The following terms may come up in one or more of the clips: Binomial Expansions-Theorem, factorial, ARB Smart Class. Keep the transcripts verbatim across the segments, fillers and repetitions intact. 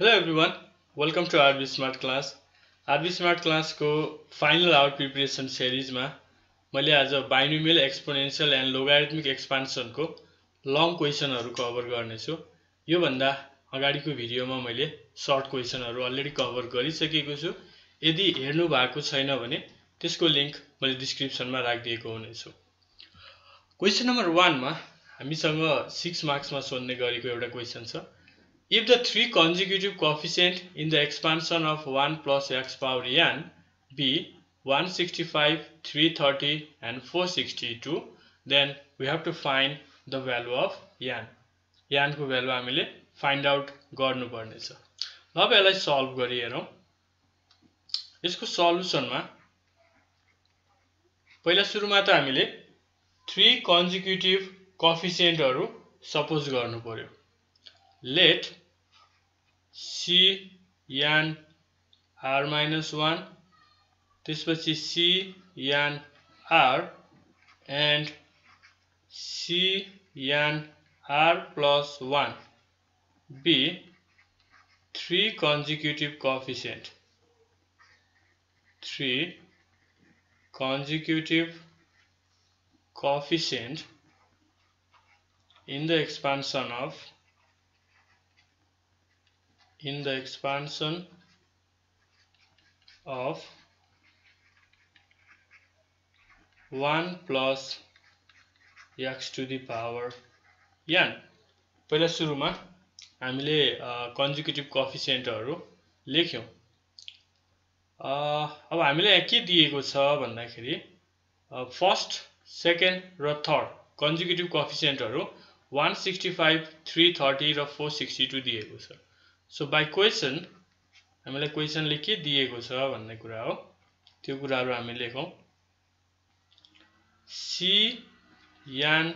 Hello everyone, welcome to RB smart class. RB smart class को final hour preparation series में मैं आज binomial exponential and logarithmic expansion को long question cover करने। यो भन्दा अगाडिको भिडियो में मैं सर्ट क्वेश्चन अलरेडी कवर गरिसकेको छु। यदि हेर्नु भएको छैन भने त्यसको लिंक मैं डिस्क्रिप्सन में राखिदिएको हुनेछु। क्वेश्चन नंबर वन में हामीसँग सिक्स मार्क्स में सोध्ने गरेको एउटा क्वेश्चन छ। If the three consecutive coefficient in the expansion of one plus x power n be one sixty-five, three thirty and four sixty-two, then we have to find the value of n. n को value हामीले find out गर्नु पर्ने छ। अब यसलाई solve गरी हेरौं। यसको solution मा पहिला सुरुमा त हामीले three consecutive coefficient हरु suppose गर्नु पर्यो। Let Cn r minus one, त्यसपछि Cn r and Cn r plus one be three consecutive coefficient. Three consecutive coefficient in the expansion of in the expansion of one plus x to the power n. पहिला सुरुमा हामीले conjugative कोएफिसिएन्टहरु लेख्यौं। अब हामीलाई के दिएको छ भन्दाखेरि फर्स्ट, सेकेन्ड र थर्ड कंजुगेटिव कोएफिसिएन्टहरु one sixty-five, three thirty र four sixty-two दिएको छ। सो बाई क्वेसन हामीलाई क्वेसनले के दिएको छ भन्ने कुरा हो, त्यो कुराहरु हामी लेखौं। Cn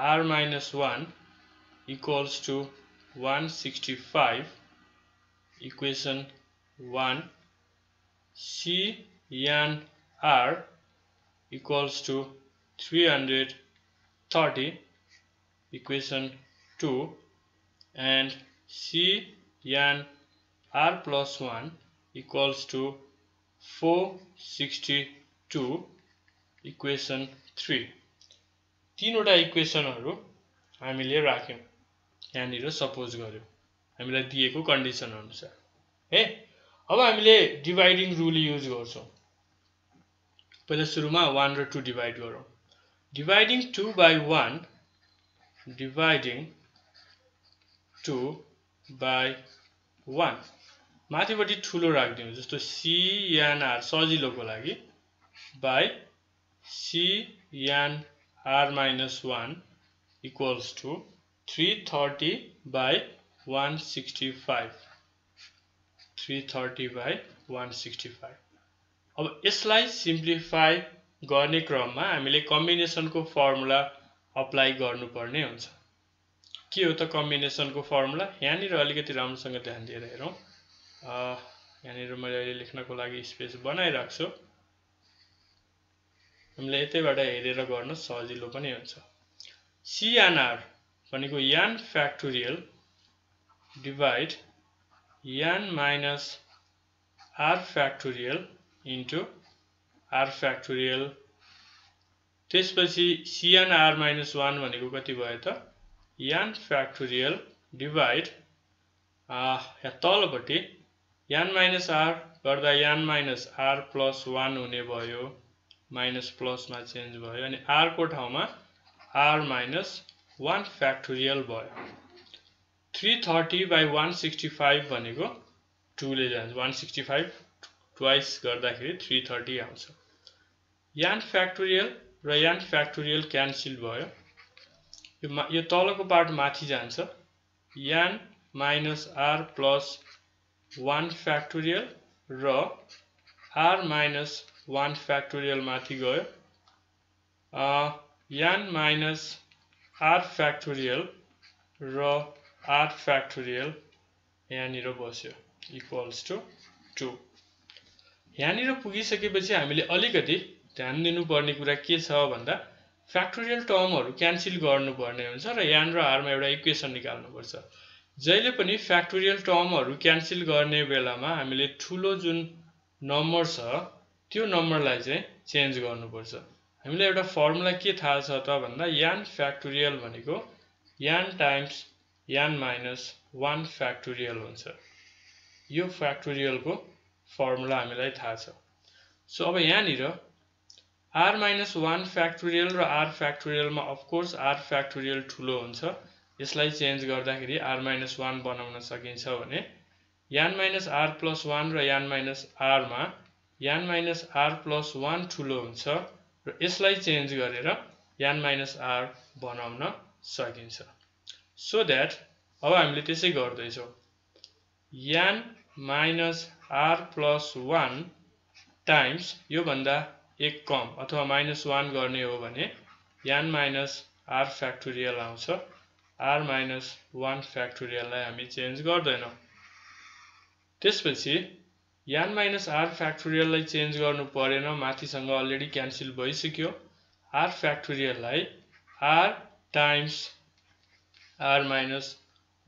r minus one equals to one sixty-five, equation one, Cn r equals to three thirty, equation two, and Cn r plus one equals to four sixty-two, equation three. तीनवटा इक्वेसनहरु हामीले राख्यौं, यहाँ सपोज गर्यौं हामीलाई दिएको कन्डिसन अनुसार। हे, अब हामीले डिवाइडिङ रूल युज गर्छौं। पहिला सुरुमा one र two डिवाइड गरौं। Dividing two by one, dividing two by one, माथिपट्टि ठूलो राख्दिनु जस्तो Cn r सजिलोको लागि by Cn r minus one equals to three thirty by one sixty-five, three thirty by one sixty-five। अब यसलाई सिम्प्लिफाई गर्ने क्रममा हामीले कम्बिनेसनको फर्मुला अप्लाई गर्नुपर्ने हुन्छ। के हो त कम्बिनेसनको फर्मुला? यहाँ अलिकति राम्रोसँग ध्यान दिएर हेरौं। यहाँ मैले अहिले लेख्नको लागि स्पेस बनाइराख्छु, हामीले यतैबाट हेरेर गर्न सजिलो पनि हुन्छ। Cn r भनेको n factorial divide n minus r factorial into r factorial, त्यसपछि Cn r माइनस वान भनेको कति भयो त n factorial divide या तलपट्टि n minus r गर्दा n minus r plus one हुने भयो, minus plus मा चेन्ज भयो अनि r को ठाउँमा r minus one factorial भयो। three thirty by one sixty-five भनेको two ले जान्छ, one sixty-five twice गर्दाखेरि three thirty आउँछ। n factorial र n factorial क्यान्सल भयो, यो यो तलको पार्ट माथि जान्छ। n minus r plus one factorial र r minus one factorial माथि गयो। n minus r factorial र r factorial यहाँ बस्यो, equals to two। यहाँ पुगिसकेपछि हामीले अलिकति ध्यान दिनुपर्ने कुरा के छ भन्दा फ्याक्टोरियल टर्महरु क्यान्सल गर्नुपर्ने हुन्छ र यहाँ र r मा एउटा इक्वेसन निकाल्नुपर्छ। जहिले पनि फ्याक्टोरियल टर्महरु क्यान्सल गर्ने बेलामा हामीले ठूलो जुन नम्बर छ त्यो नम्बरलाई चाहिँ चेन्ज गर्नुपर्छ। हामीले एउटा फर्मुला के थाहा छ त भन्दा n फ्याक्टोरियल भनेको n times n minus one factorial हुन्छ। यो फ्याक्टोरियल को फर्मुला हामीलाई थाहा छ। सो अब यहाँ निर r माइनस वन फ्याक्टोरियल र r फ्याक्टोरियल मा अफ कोर्स r फ्याक्टोरियल ठूलो हुन्छ। यसलाई चेन्ज गर्दाखेरि r minus वन बनाउन सकिन्छ भने n minus r plus वन र n minus r मा n minus r plus वन ठूलो हुन्छ र यसलाई चेन्ज गरेर n minus r बनाउन सकिन्छ। सो दैट अब हामीले त्यसै गर्दै छौ n minus r plus one times यो भन्दा एक कम अथवा minus वन गर्ने हो भने n minus r फ्याक्टोरियल आउँछ। r minus वन factorial लाई हामी चेन्ज गर्दैनौं। त्यसपछि n minus r factorial लाई चेन्ज गर्नु परेन, माथिसँग अलरेडी क्यान्सल भइसक्यो। r factorial लाई r times r minus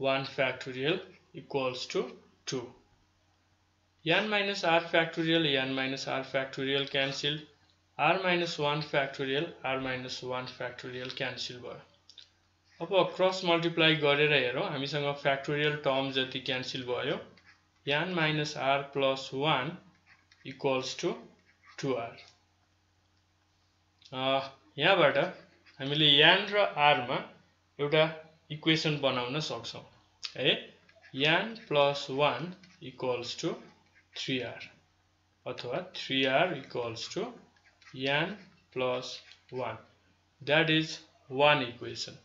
one factorial equals to two. n minus r factorial n minus r factorial cancelled, r minus one factorial r minus one factorial cancel भयो। अब cross multiply गरेर हेरौं हामीसँग factorial term जति cancel भयो n minus r plus one equals to two R. अ यहाँबाट हामीले n र r मा एउटा इक्वेसन बनाउन सक्छौं है n plus one equals to three R अथवा three R equals to n plus one. That is one equation.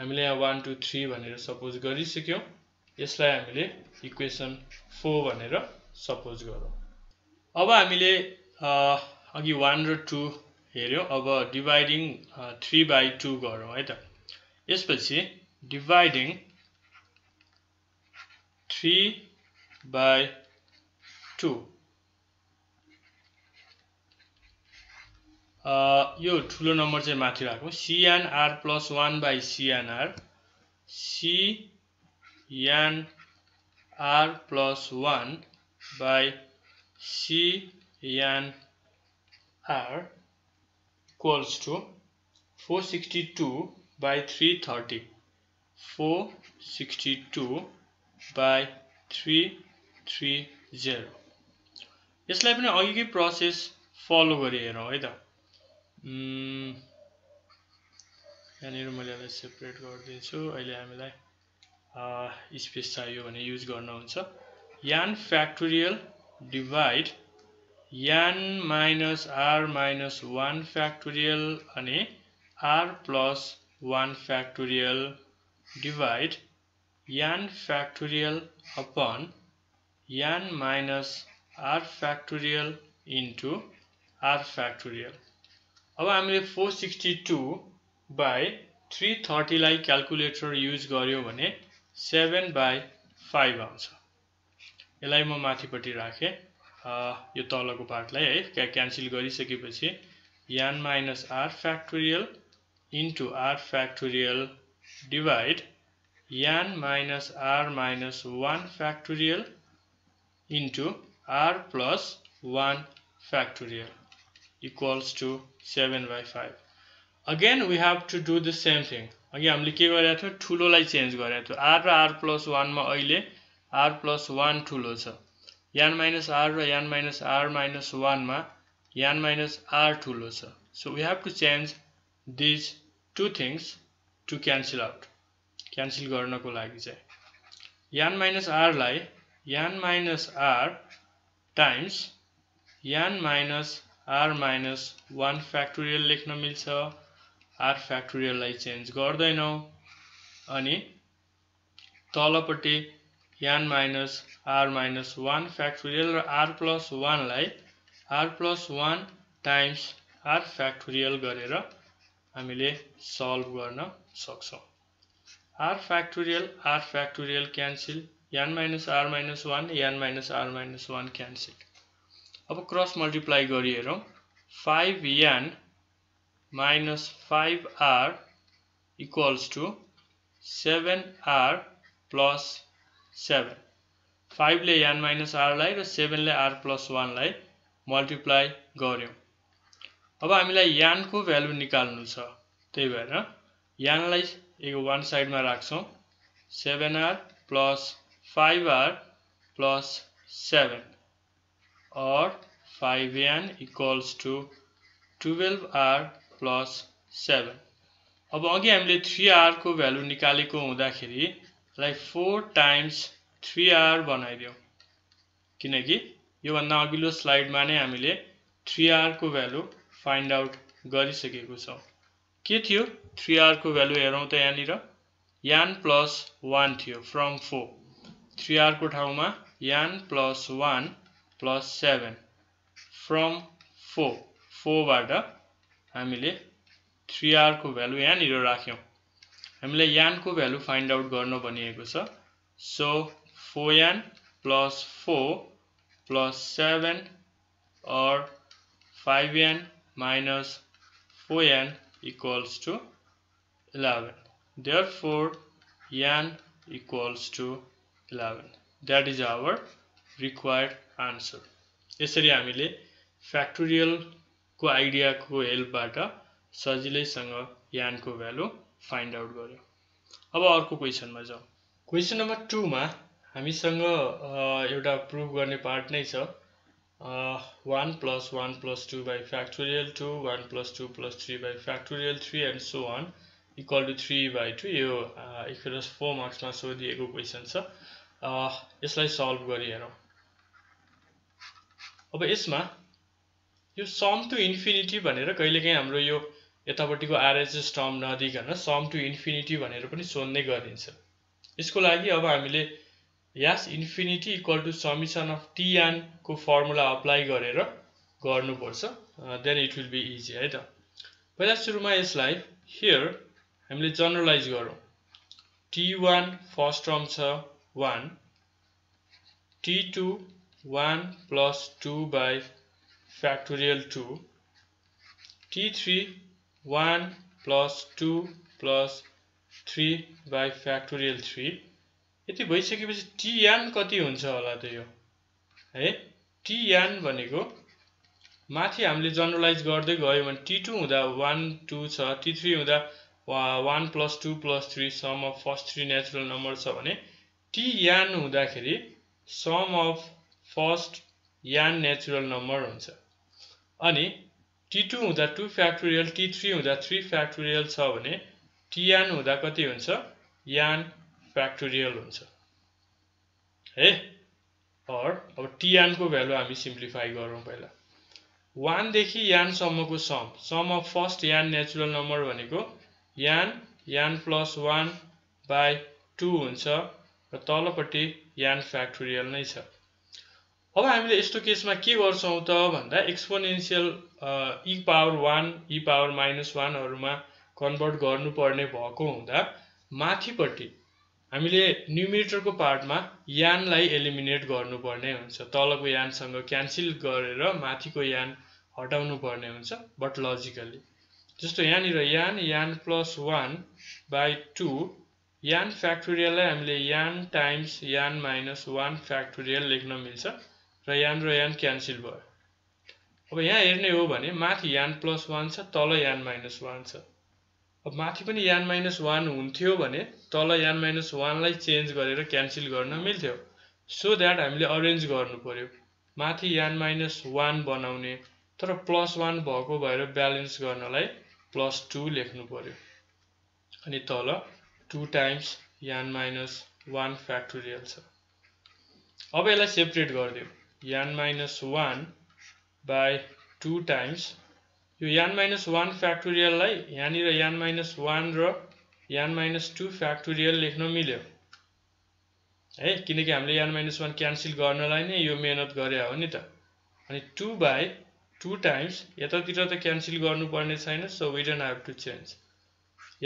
हामीले यहाँ वन टू थ्री भनेर सपोज गरिसक्यौं। यसलाई हामीले इक्वेसन फोर भनेर सपोज गरौं। अब हामीले अघि वन र टू हेर्यौं, अब डिवाइडिङ थ्री बाई टू गरौं है त। यसपछि dividing three by two Uh, यो ठूलो नम्बर चाहिँ माथि राखौं cn r plus one by cn r cn r plus one by cn r equals to four sixty two by three thirty four sixty two by three thirty. यसलाई पनि अघिकै process follow गरी हेरौं है त। यहाँ मैं सेपरेट कर space चाहिए यूज करना n factorial divide n minus r minus one factorial अनि r plus one factorial divide n factorial upon n minus r factorial into r factorial. अब हामीले four sixty two by three thirty लाई calculator use गर्यो भने seven by five आउँछ। यसलाई म माथिपट्टि राखेँ, यो तलको पार्टलाई है क्यान्सल गरिसकेपछि n minus r factorial into r factorial divide n minus r minus one factorial into r plus one factorial equals to seven by five. Again we have to do the same thing. Again हामीले के गरेको थियो, ठुलोलाई change गरेको थियो। r र r plus वन मा अहिले r plus वन ठुलो छ, n minus r र n minus r minus वन मा n minus r ठुलो छ। So we have to change these two things to cancel out. Cancel गर्नको लागि चाहिँ n minus r लाई n minus r times n minus r minus one factorial लेख्न मिल्छ। r factorial लाई चेन्ज गर्दैनौ अनि तलपट्टि n minus r minus one factorial र r plus वन लाई r plus one times r factorial गरेर हामीले सल्भ गर्न सक्छौं। r factorial r factorial cancel, n minus r minus one n minus r minus one cancel. अब cross multiply गरी हेरौं five n minus five r equals to seven r plus seven. five ले n minus r लाई र seven ले r plus one लाई multiply गर्यौं. अब हामीलाई n को भ्यालु निकाल्नु छ. त्यही भएर n लाई यो one side मा राख्छौं. seven r plus five r plus seven or five n equals to twelve r plus seven. अब अघि हामीले three r को भ्यालु निकालेको हुँदाखेरि लाई four times three r बनाइदियौ किनकि यो भन्दा अघिल्लो स्लाइडमा नै हामीले three r को भ्यालु फाइन्ड आउट गरिसकेको छौं. के थियो three r को भ्यालु हेरौं त यानिर n plus one थियो फ्रम four. three r को ठाउँमा n plus one plus seven from four. four बाट हामीले three r को भ्यालु यानिर राख्यौं. हामीलाई n को भ्यालु फाइन्ड आउट गर्न भनिएको छ. So four n plus four plus seven or five n minus four n equals to eleven. Therefore, n equals to eleven. That is our required answer. यसरी हामीले factorial को idea को help बाट सजिलैसँग n को value find out गर्यौं. अब अर्को question मा जाऊ. Question number two मा हामीसँग एउटा प्रूफ गर्ने पार्ट नै छ. one plus one plus two by factorial two, one plus two plus three by factorial three and so on equal to three by two. यो एकैरस four marks मा सोधिएको question छ. यसलाई सल्भ गरि हेरौं. अब यसमा यो सम टु इन्फिनिटी भनेर कहिलेकाहीँ हाम्रो यो यतापट्टिको आरएचएस टर्म नदिकन सम टु इन्फिनिटी भनेर पनि सोध्ने गरिन्छ. यसको लागि अब हामीले S infinity equal to summation of T N को फर्मुला अप्लाई गरेर गर्नुपर्छ. Then it will be easy है त. पहिला सुरुमा यसलाई हियर हामीले जनरलाइज गरौँ. टी one फर्स्ट टर्म छ one, T two one plus two by factorial two, T three one plus two plus three by factorial three. यति भइसकेपछि tn कति हुन्छ होला त यो है. tn भनेको माथि हामीले जनरलाइज गर्दै गयौं भने टी टू हुँदा one two छ, टी थ्री हुँदा one plus two plus three sum of first three natural number छ भने tn हुँदाखेरि sum of first n natural number हुन्छ. अनि टी टू हुँदा two factorial, टी थ्री हुँदा three factorial छ भने tn हुँदा कति हुन्छ n फ्याक्टोरियल हुन्छ है. और अब tn को भ्यालु हामी सिम्प्लिफाई गरौँ. पहिला one देखि n सम्मको sum sum of first n natural number भनेको n n plus one by two हुन्छ र तलपट्टि n फ्याक्टोरियल नै छ. अब हामीले यस्तो केसमा के गर्छौं त भन्दा exponential e power one e power minus one हरुमा कन्भर्ट गर्नुपर्ने भएको हुँदा माथिपट्टि हामीले न्युमरेटरको पार्टमा n लाई एलिमिनेट गर्नुपर्ने हुन्छ. तलको n सँग क्यान्सल गरेर माथिको n हटाउनु पर्ने हुन्छ. बट लजिकली जस्तो यहाँनिर n n plus one by two n फ्याक्टोरियललाई हामीले n times n minus one factorial लेख्न मिल्छ र n र n क्यान्सल भयो. अब यहाँ हेर्ने हो भने माथि n plus one छ, तल n minus one छ. अब माथि पनि n minus one हुन्थ्यो भने तल n minus one लाई चेन्ज गरेर क्यान्सल गर्न मिल्थ्यो. सो दैट हामीले अरेन्ज गर्नु पर्यो. माथि n minus one बनाउने तर plus one भएको भएर ब्यालेन्स गर्नलाई plus two लेख्नु पर्यो. अनि तल two times n minus one factorial छ. अब यसलाई सेपरेट गर्दियौ. n minus one by two times यो n minus one factorial लाई यहाँनिर n minus one र n minus two factorial लेख्न मिल्यो है किनकि हामीले n minus one क्यान्सल गर्नलाई नै यो मेहनत गरे हो नि त. अनि two by two times यतातिर त क्यान्सल गर्नुपर्ने छैन. So we don't have to change.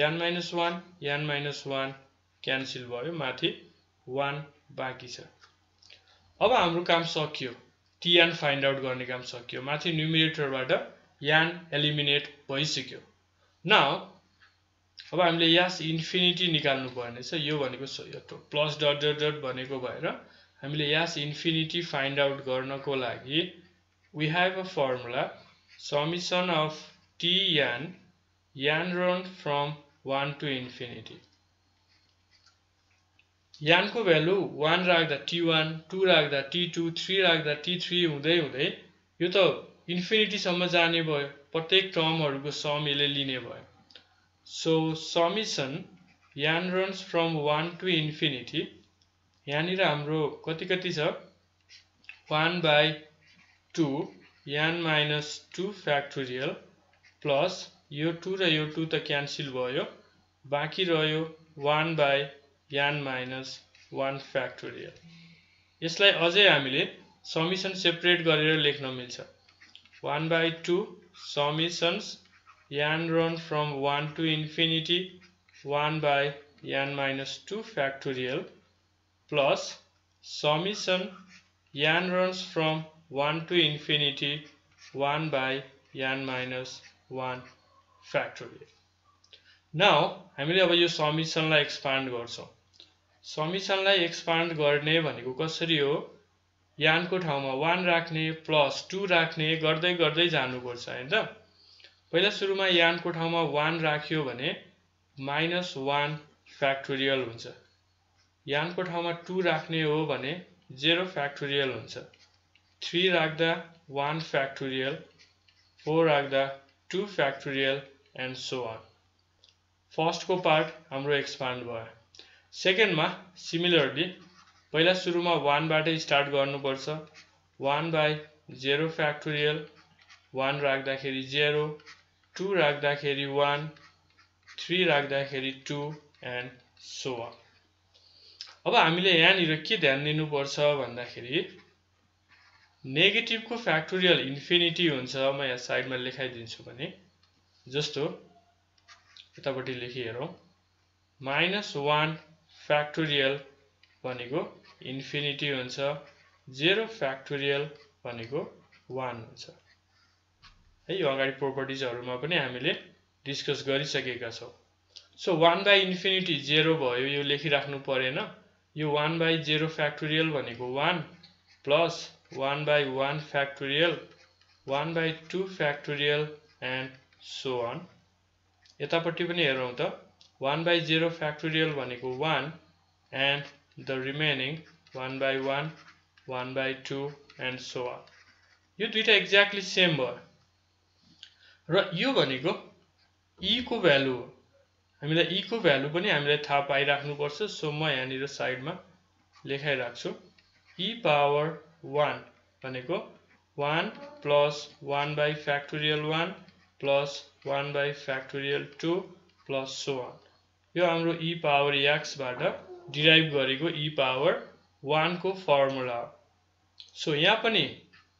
n minus one n minus one cancel भयो, माथि one बाँकी छ. अब हाम्रो काम सकियो. tn फाइन्ड आउट गर्ने काम सकियो. माथि न्युमरेटरबाट n एलिमिनेट भइसक्यो. नाउ अब हामीले यस इन्फिनिटी निकाल्नु पर्ने छ यो भनेको प्लस डट डट डट भनेको भएर हामीले यस इन्फिनिटी फाइन्ड आउट गर्नको लागि we have a formula summation of T यान N run from one to infinity यानको भ्यालु वन राख्दा टी वन टू राख्दा टी टू थ्री राख्दा टी थ्री हुँदै हुँदै यो त इन्फिनिटी सम्म जाने भयो प्रत्येक टर्महरुको सम यसले लिने भयो So summation yan runs from one to infinity. यानी रा हमरो कति कति सब one by two yan minus two factorial plus यो two र यो two त cancel भयो बाकी रह्यो one by yan minus one factorial. यसलाई अझै हामीले summation separate गरेर लेख्न मिल्छ. one by two summations Yan run from one to infinity one by Yan minus two factorial plus summation Yan runs from one to infinity one by Yan minus one factorial. Now हामीले अब यो summation लाई expand गर्छौं. Summation लाई expand गर्ने भनेको कसरी हो? Yan को ठाउँमा one राख्ने plus two राख्ने गर्दै गर्दै जानुपर्छ हैन त? पहिला सुरुमा यान को ठाउँमा वन राख्यो भने माइनस वन फ्याक्टोरियल हुन्छ यान को ठाउँमा टू राख्ने हो भने जीरो फ्याक्टोरियल हुन्छ थ्री राख्दा वन फ्याक्टोरियल फोर राख्दा two factorial and so on first को पार्ट हाम्रो एक्सपान्ड भयो सेकेन्डमा सिमिलरली पहिला सुरुमा वन बाटै स्टार्ट गर्नुपर्छ one by zero factorial one राख्दाखेरि जीरो two राख्दाखेरि one, three राख्दाखेरि two and so on. अब हामीले यहाँनिर के ध्यान दिनुपर्छ भन्दाखेरि नेगेटिभको फ्याक्टोरियल इन्फिनिटी हुन्छ म यहाँ साइडमा लेखाइदिन्छु भने जस्तो यतापट्टि लेखिहेरौं माइनस वन फ्याक्टोरियल भनेको इन्फिनिटी हुन्छ जीरो फ्याक्टोरियल भनेको वन हुन्छ है यो अगाडि प्रोपर्टीजहरुमा पनि हामीले डिस्कस गरिसकेका छौं so one by infinity zero भयो यो लेखिराख्नु परेन यो वन बाइ जीरो फ्याक्टोरियल भनेको one plus one by one factorial one by two factorial and so on यतापट्टि पनि हेरौं त वन बाइ जीरो फ्याक्टोरियल भनेको one and the remaining one by one one by two and so on यो दुईटा exactly same भयो र यो भनेको ई को भ्यालु हो हामीलाई ई को भ्यालु पनि हामीले थाहा पाइराख्नु पर्छ सो म यहाँनिर साइडमा लेखाइराख्छु ई पावर वन भनेको one plus one by factorial one plus one by factorial two plus so on यो हाम्रो ई पावर एक्सबाट डिराइभ गरेको ई पावर वन को फर्मुला हो सो यहाँ पनि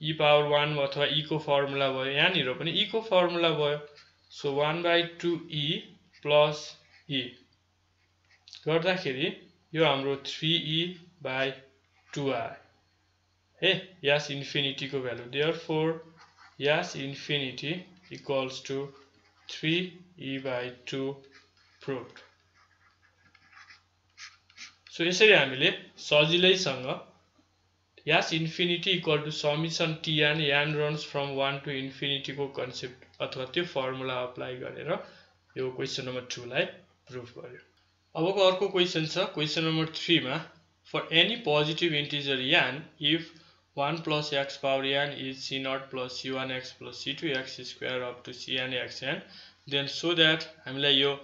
ई पावर वन अथवा ई को फर्मुला भयो यहाँनिर पनि ई को फर्मुला भयो so one by two E plus ई गर्दाखेरि यो हाम्रो थ्री ई बाइ टू आयो है यस इन्फिनिटी को value therefore S infinity equals to three E by two proved so यसरी हामीले सजिलैसँग S infinity equal to summation T यान यान runs from one to infinity को कन्सेप्ट अथवा त्यो फर्मुला अप्लाई गरेर यो क्वेशन नम्बर टू लाई प्रुफ गर्यो अबको अर्को क्वेशन छ क्वेशन नम्बर थ्री मा फर एनी पोजिटिभ इन्टिजर यान if one plus x power यान is C not plus C one x plus C two x square up to C an x an then so that हामीलाई यो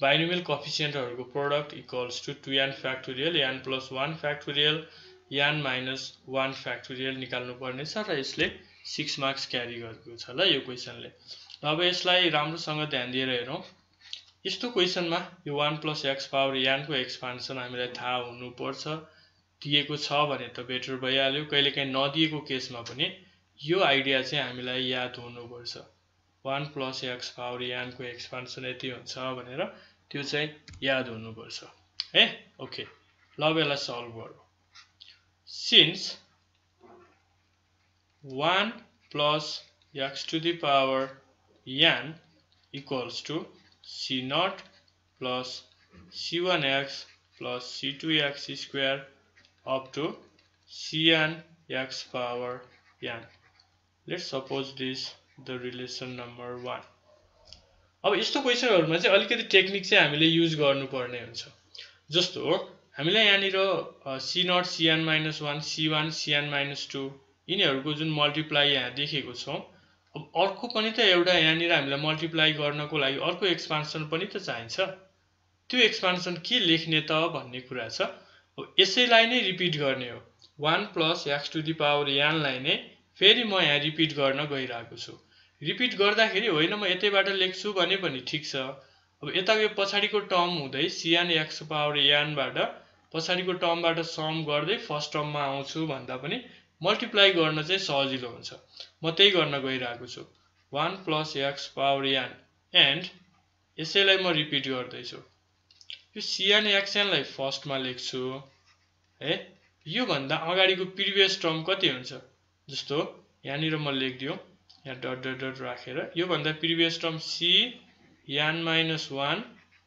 binomial कोफिसिएन्टहरुको product equals to two यान factorial n plus one factorial n minus one factorial निकाल्नु पर्ने छ र यसले six marks क्यारी गरेको छ ल यो क्वेशनले अब यसलाई राम्रोसँग ध्यान दिएर हेरौं यस्तो क्वेशनमा यो वन प्लस एक्स पावर यान को एक्सपान्सन हामीलाई थाहा हुनुपर्छ दिएको छ भने त बेटर भइहाल्यो कहिलेकाहीँ नदिएको केसमा पनि यो आइडिया चाहिँ हामीलाई याद हुनुपर्छ वन प्लस एक्स पावर यान को एक्सपान्सन यति हुन्छ भनेर त्यो चाहिँ याद हुनुपर्छ है ओके ल बेला सल्भ गरौं Since one plus x to the power n equals to c naught plus c one x plus c two x square up to cn x power n. Let's suppose this the relation number one. अब यस्तो क्वेशनहरुमा चाहिँ अलिकति technique चाहिँ हामीले use गर्नुपर्ने हुन्छ. जस्तो हामीले यहाँ निर c zero c n minus one c one c n minus two यिनीहरुको जुन मल्टिप्लाई यहाँ देखेको छ. अब अर्को पनि त एउटा यहाँ निर हामीलाई मल्टिप्लाई गर्नको लागि अर्को एक्सपान्सन पनि त चाहिन्छ. त्यो एक्सपान्सन के लेख्ने त भन्ने कुरा छ. अब यसैलाई नै रिपिट गर्ने हो. one plus x to the power n लाई नै फेरि म यहाँ रिपिट गर्न गइरहेको छु. रिपिट गर्दाखेरि होइन म यतैबाट लेख्छु भने पनि ठीक छ. अब यता गए पछाडीको टर्म हुँदै c n x power n बाट पछाडीको टर्मबाट सम गर्दै फर्स्ट टर्ममा आउँछु भन्दा पनि मल्टिप्लाई गर्न चाहिँ सजिलो हुन्छ. म त्यही गर्न गइरहेको छु. one plus x power n and यसैलाई म रिपिट गर्दैछु. यो c n x n लाई फर्स्टमा लेख्छु है. यो भन्दा अगाडिको प्रिभियस टर्म कति हुन्छ जस्तो यहाँ निर म लेख्दियो यहाँ डट डट डट राखेर यो भन्दा previous term c n minus one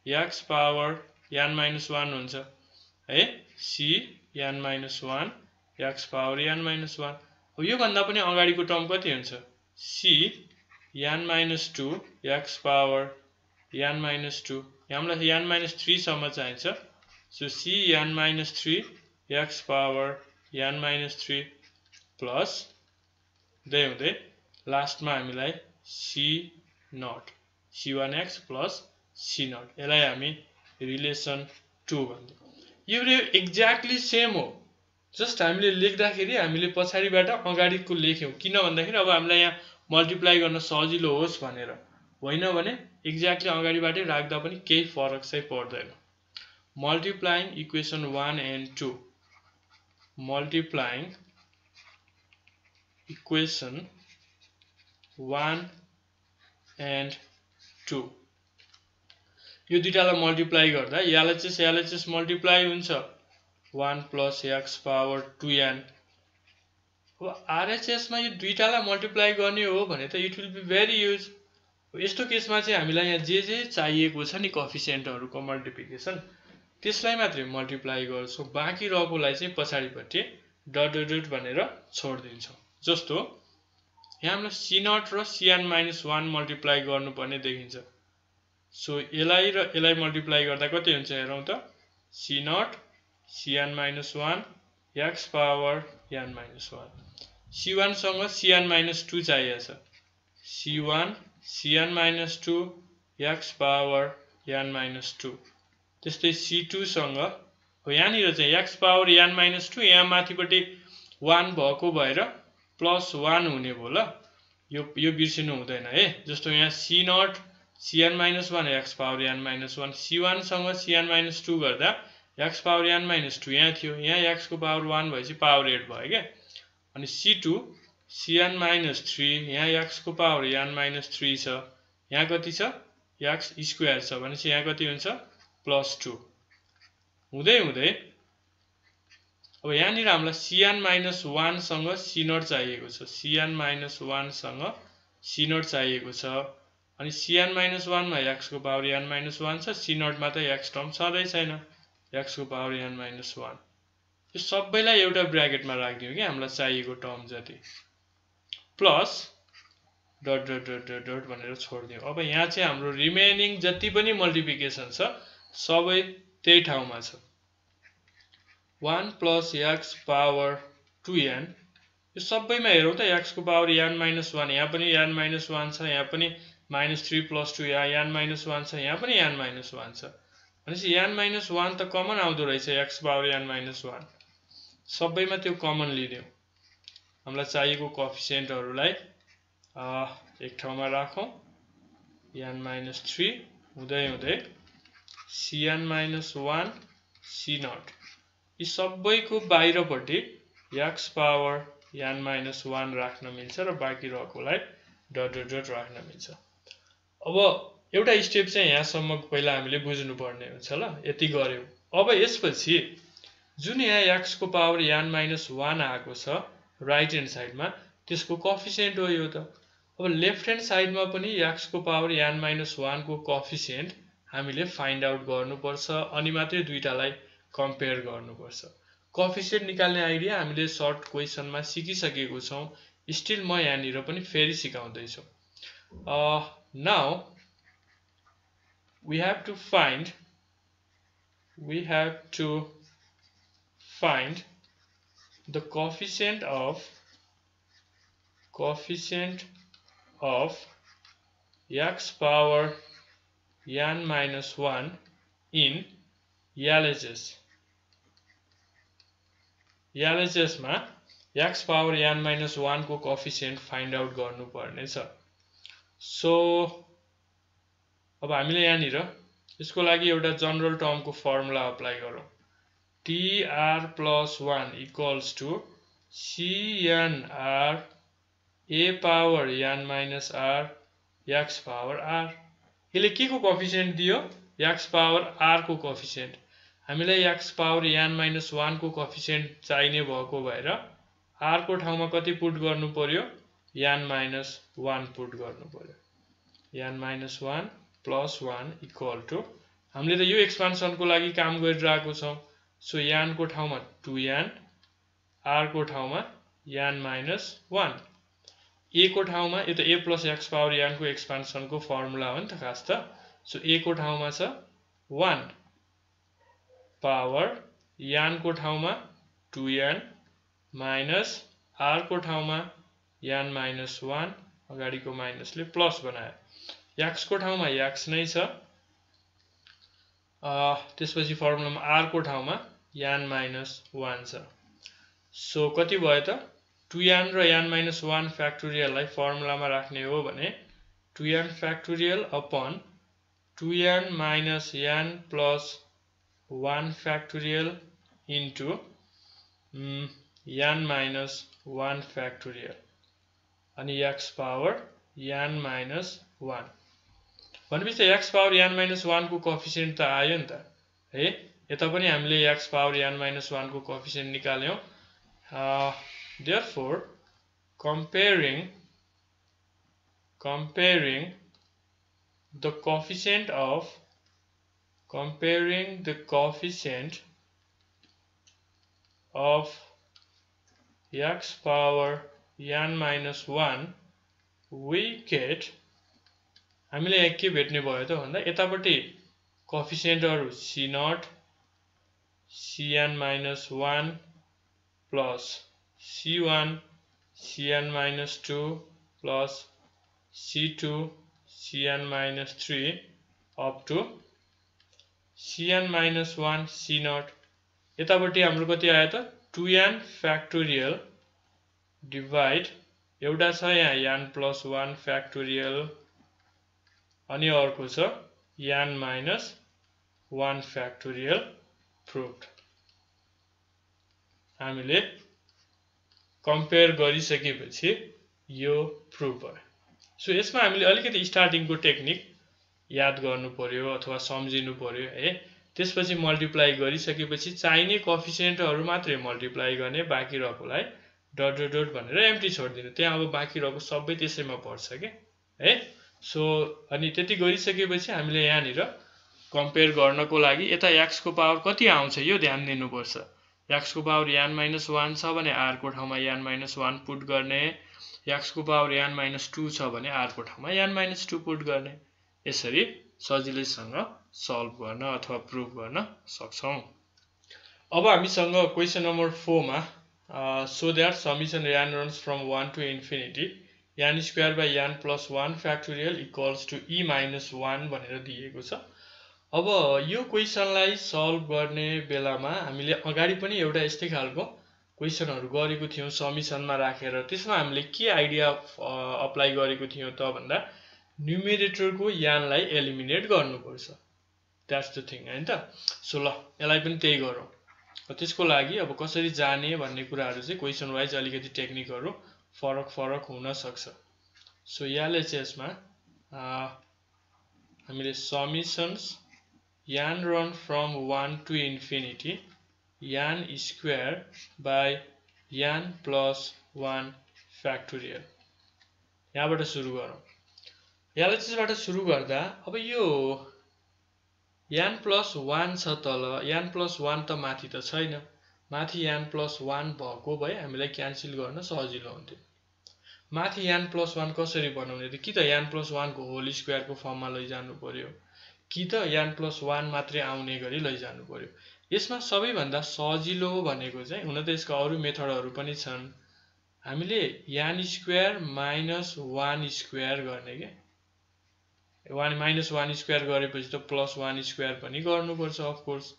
x power n minus one हुन्छ है. c n minus one x power n minus one. अब यो भन्दा पनि अगाडिको टर्म कति हुन्छ c n minus two x power n minus two. हामीलाई n minus three सम्म चाहिन्छ. So c n minus three x power n minus three plus दे हुँदै लास्टमा हामीलाई c naught c one x plus c naught यसलाई हामी relation two भन्छौं. यो एक्ज्याक्टली सेम हो. जस्ट हामीले लेख्दाखेरि हामीले पछाडीबाट अगाडिको लेख्यौं किन भन्दाखेरि अब हामीलाई यहाँ मल्टिप्लाई गर्न सजिलो होस् भनेर होइन भने एक्ज्याक्टली अगाडिबाटै राख्दा पनि केही फरक चाहिँ पर्दैन. Multiplying equation one and two multiplying equation one and two यो दुईटालाई मल्टिप्लाई गर्दा याले चाहिँ याले चाहिँ मल्टिप्लाई हुन्छ one plus x power two n. अब आरएचएस मा यो दुईटालाई मल्टिप्लाई गर्ने हो भने त it will be very use. यस्तो केसमा चाहिँ हामीलाई यहाँ जे जे चाहिएको छ नि कोएफिसिएन्टहरुको मल्टिप्लिकेसन त्यसलाई मात्रै मल्टिप्लाई गर्छौं. बाँकी रहेकोलाई चाहिँ पछाडीपट्टि डट डट भनेर छोड्दिन्छौं. जस्तो यहाँ हामीले c naught र c n minus one multiply गर्नुपर्ने देखिन्छ. सो यसलाई र यसलाई मल्टिप्लाई गर्दा कति हुन्छ हेरौं त c naught c n minus one x power n minus one. c one सँग c n minus two चाहिएको छ. c one c n minus two x power n minus two. त्यस्तै c two सँग हो यहाँनिर चाहिँ x power n minus two यहाँ माथिपट्टि one भएको भएर प्लस one हुने बोला यो यो बिर्सिनु हुँदैन है. जस्तो यहाँ c naught c n minus one x power n minus one c one सँग c n minus two गर्दा x power n minus two यहाँ थियो यहाँ x को पावर one भएपछि पावर eight भयो के. अनि c two c n minus three यहाँ x को पावर n minus three छ. यहाँ कति छ x स्क्वायर छ भनेपछि यहाँ कति हुन्छ plus two हुँदै हुँदै अब यहाँनिर हामीलाई c n minus one सँग c naught चाहिएको छ. c n minus one सँग c naught चाहिएको छ. अनि c n minus one मा x को पावर n minus one छ. c naught मा त x टर्म सधैँ छैन x को पावर n minus one. यो सबैलाई एउटा ब्र्याकेटमा राख्दियौ के हामीलाई चाहिएको टर्म जति plus dot dot dot dot भनेर छोड्दियौ. अब यहाँ चाहिँ हाम्रो रिमेनिङ जति पनि मल्टिप्लिकेसन छ सबै त्यही ठाउँमा छ. one plus x power two n यो सबैमा हेरौँ त x को पावर n minus one यहाँ पनि n minus one छ. यहाँ पनि minus three plus two यहाँ n minus one छ. यहाँ पनि n minus one छ भनेपछि n minus one त कमन आउँदो रहेछ x power n minus one. सबैमा त्यो कमन लिदियौँ. हामीलाई चाहिएको कोएफिसिएन्टहरुलाई एक ठाउँमा राखौँ. n minus three हुँदै हुँदै c n minus one c naught यी सबैको बाहिरपट्टि x power n minus one राख्न मिल्छ र बाँकी रहेकोलाई डट डट डट राख्न मिल्छ. अब एउटा स्टेप चाहिँ यहाँसम्म पहिला हामीले बुझ्नुपर्ने हुन्छ ल. यति गर्यौं. अब यसपछि जुन यहाँ x को पावर n minus one आएको छ राइट ह्यान्ड साइडमा त्यसको कोएफिसिएन्ट हो यो त. अब लेफ्ट ह्यान्ड साइडमा पनि x को पावर n minus one को कोएफिसिएन्ट हामीले फाइन्ड आउट गर्नुपर्छ अनि मात्रै दुईटालाई कम्पेयर गर्नुपर्छ। कोएफिसिएन्ट निकाल्ने आइडिया हामीले सर्ट क्वेशनमा सिकिसकेको छौं, स्टिल म यहाँनिर पनि फेरि सिकाउँदै छु। Now we have to find we have to find the coefficient of coefficient of x power n minus one in L H S. L H S मा x power n minus one को coefficient find out गर्नुपर्ने छ। So अब हामीले यहाँनिर यसको लागि एउटा जनरल टर्मको फर्मुला अप्लाई गरौँ। T R plus one equals to C N R a power n minus r x power r। यसले के को कोएफिसिएन्ट दियो? x पावर r को कोएफिसिएन्ट। हामीलाई x power n minus one को कोएफिसिएन्ट चाहिने भएको भएर r को ठाउँमा कति पुट गर्नु पर्यो? n minus one पुट गर्नु पर्यो। n minus one plus one equal to हामीले त यो एक्सपान्सनको लागि काम गरिरहेको छौं, सो n को ठाउँमा two n, r को ठाउँमा n minus one, a को ठाउँमा यो त a plus x power n को एक्सपान्सन को फर्मुला हो नि त खास त। सो a को ठाउँमा छ one पावर n को ठाउँमा two n माइनस r को ठाउँमा n माइनस one, अगाडिको माइनसले प्लस बनायो, x को ठाउँमा x नै छ, त्यसपछि फर्मुलामा r को ठाउँमा n माइनस one छ। सो कति भयो त? two n र n minus one factorial लाई फर्मुलामा राख्ने हो भने two n factorial upon two n minus n plus one factorial into mm, n minus one factorial अनि x power n minus one। भनेपछि x power n minus one को coefficient त आयो नि त है। यता पनि हामीले x power n minus one को कोएफिसिएन्ट निकाल्यौं। Therefore, comparing comparing the coefficient of comparing the coefficient of x power n minus one, we get हामीले यहाँ के भेट्ने भयो त भन्दा यतापट्टि कोएफिसिएन्टहरु c naught, cn minus one plus C one, Cn minus two plus C two, Cn minus three up to Cn minus one, C naught। यतापट्टि हाम्रो कति आयो त? two n factorial divide एउटा छ यहाँ n plus one factorial अनि अर्को छ n minus one factorial proved। हामीले कम्पेयर गरिसकेपछि यो प्रुभ भयो। सो यसमा हामीले अलिकति स्टार्टिङको टेक्निक याद गर्नु पर्यो अथवा सम्झिनु पर्यो है। त्यसपछि मल्टिप्लाई गरिसकेपछि चाहिने कोएफिसिएन्टहरु मात्रै मल्टिप्लाई गर्ने, बाँकी रहेकोलाई डट डट डट भनेर एम्प्टी छोड्दिनु। त्यहाँ अब बाँकी रहेको सबै त्यसैमा पर्छ के है। सो अनि त्यति गरिसकेपछि हामीले यहाँनिर कम्पेयर गर्नको लागि यता x को पावर कति आउँछ यो ध्यान दिनुपर्छ। x को पावर n minus one छ भने r को ठाउँमा n minus one पुट गर्ने, x को पावर n minus two छ भने r को ठाउँमा n minus two पुट गर्ने। यसरी सजिलैसँग सल्भ गर्न अथवा प्रुभ गर्न सक्छौं। अब हामीसँग क्वेशन नम्बर four मा so that summation n runs from one to infinity n square by n plus one factorial equals to e minus one भनेर दिएको छ। अब यो क्वेशनलाई सल्भ गर्ने बेलामा हामीले अगाडि पनि एउटा यस्तै खालको क्वेशनहरु गरेको थियौं समेसनमा राखेर। त्यसमा हामीले के आइडिया अप्लाई गरेको थियौं त भन्दा न्युमेरेटरको n लाई एलिमिनेट गर्नुपर्छ। द्याट्स द थिङ हैन त। सो ल यसलाई पनि त्यही गरौँ। त्यसको लागि अब कसरी जाने भन्ने कुराहरु चाहिँ क्वेशन वाइज अलिकति टेक्निकहरु फरक फरक हुन सक्छ। सो L H S मा हामीले समेसन्स n run from one to infinity n square by n plus one factorial यहाँबाट सुरु गरौँ। यहाँबाट सुरु गर्दा अब यो n plus one छ तल n plus one त माथि त छैन माथि n plus one भएको भए हामीलाई क्यान्सल गर्न सजिलो हुन्थ्यो माथि n plus one कसरी बनाउने त कि त n plus one को होल स्क्वायर को फर्ममा लैजानु पर्यो कि त n plus one मात्रै आउने गरी लैजानु पर्यो यसमा सबैभन्दा सजिलो भनेको चाहिँ हुन त यसका अरु मेथडहरु पनि छन् हामीले n square minus one square गर्ने के one minus one square गरेपछि त plus one square पनि गर्नुपर्छ of course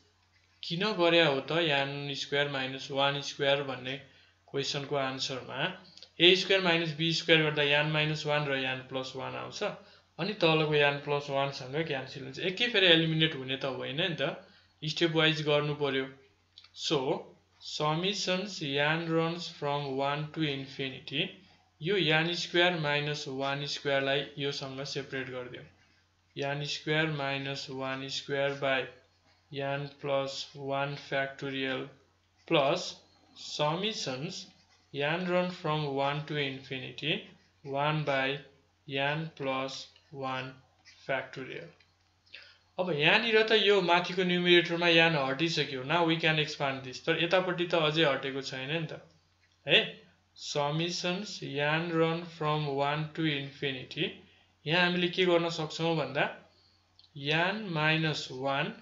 किन गरे हो त n square minus one square भन्ने question को answer मा a square minus b square गर्दा n minus one र n plus one आउँछ अनि तलको n plus one सँग क्यान्सल हुन्छ एकै फेरि एलिमिनेट हुने त होइन नि त स्टेप वाइज गर्नु पर्यो so summations n runs from one to infinity यो n square minus one square लाई यो सँग सेपरेट गर्दियौ n square minus one square by n plus one factorial plus summations n run from one to infinity one by n plus one factorial. अब यहाँनिर त यो माथिको न्युमरेटरमा n हटिसक्यो now we can expand this तर यतापट्टि त अझै हटेको छैन नि त है summations n run from one to infinity यहाँ हामीले के गर्न सक्छौं भन्दा n minus one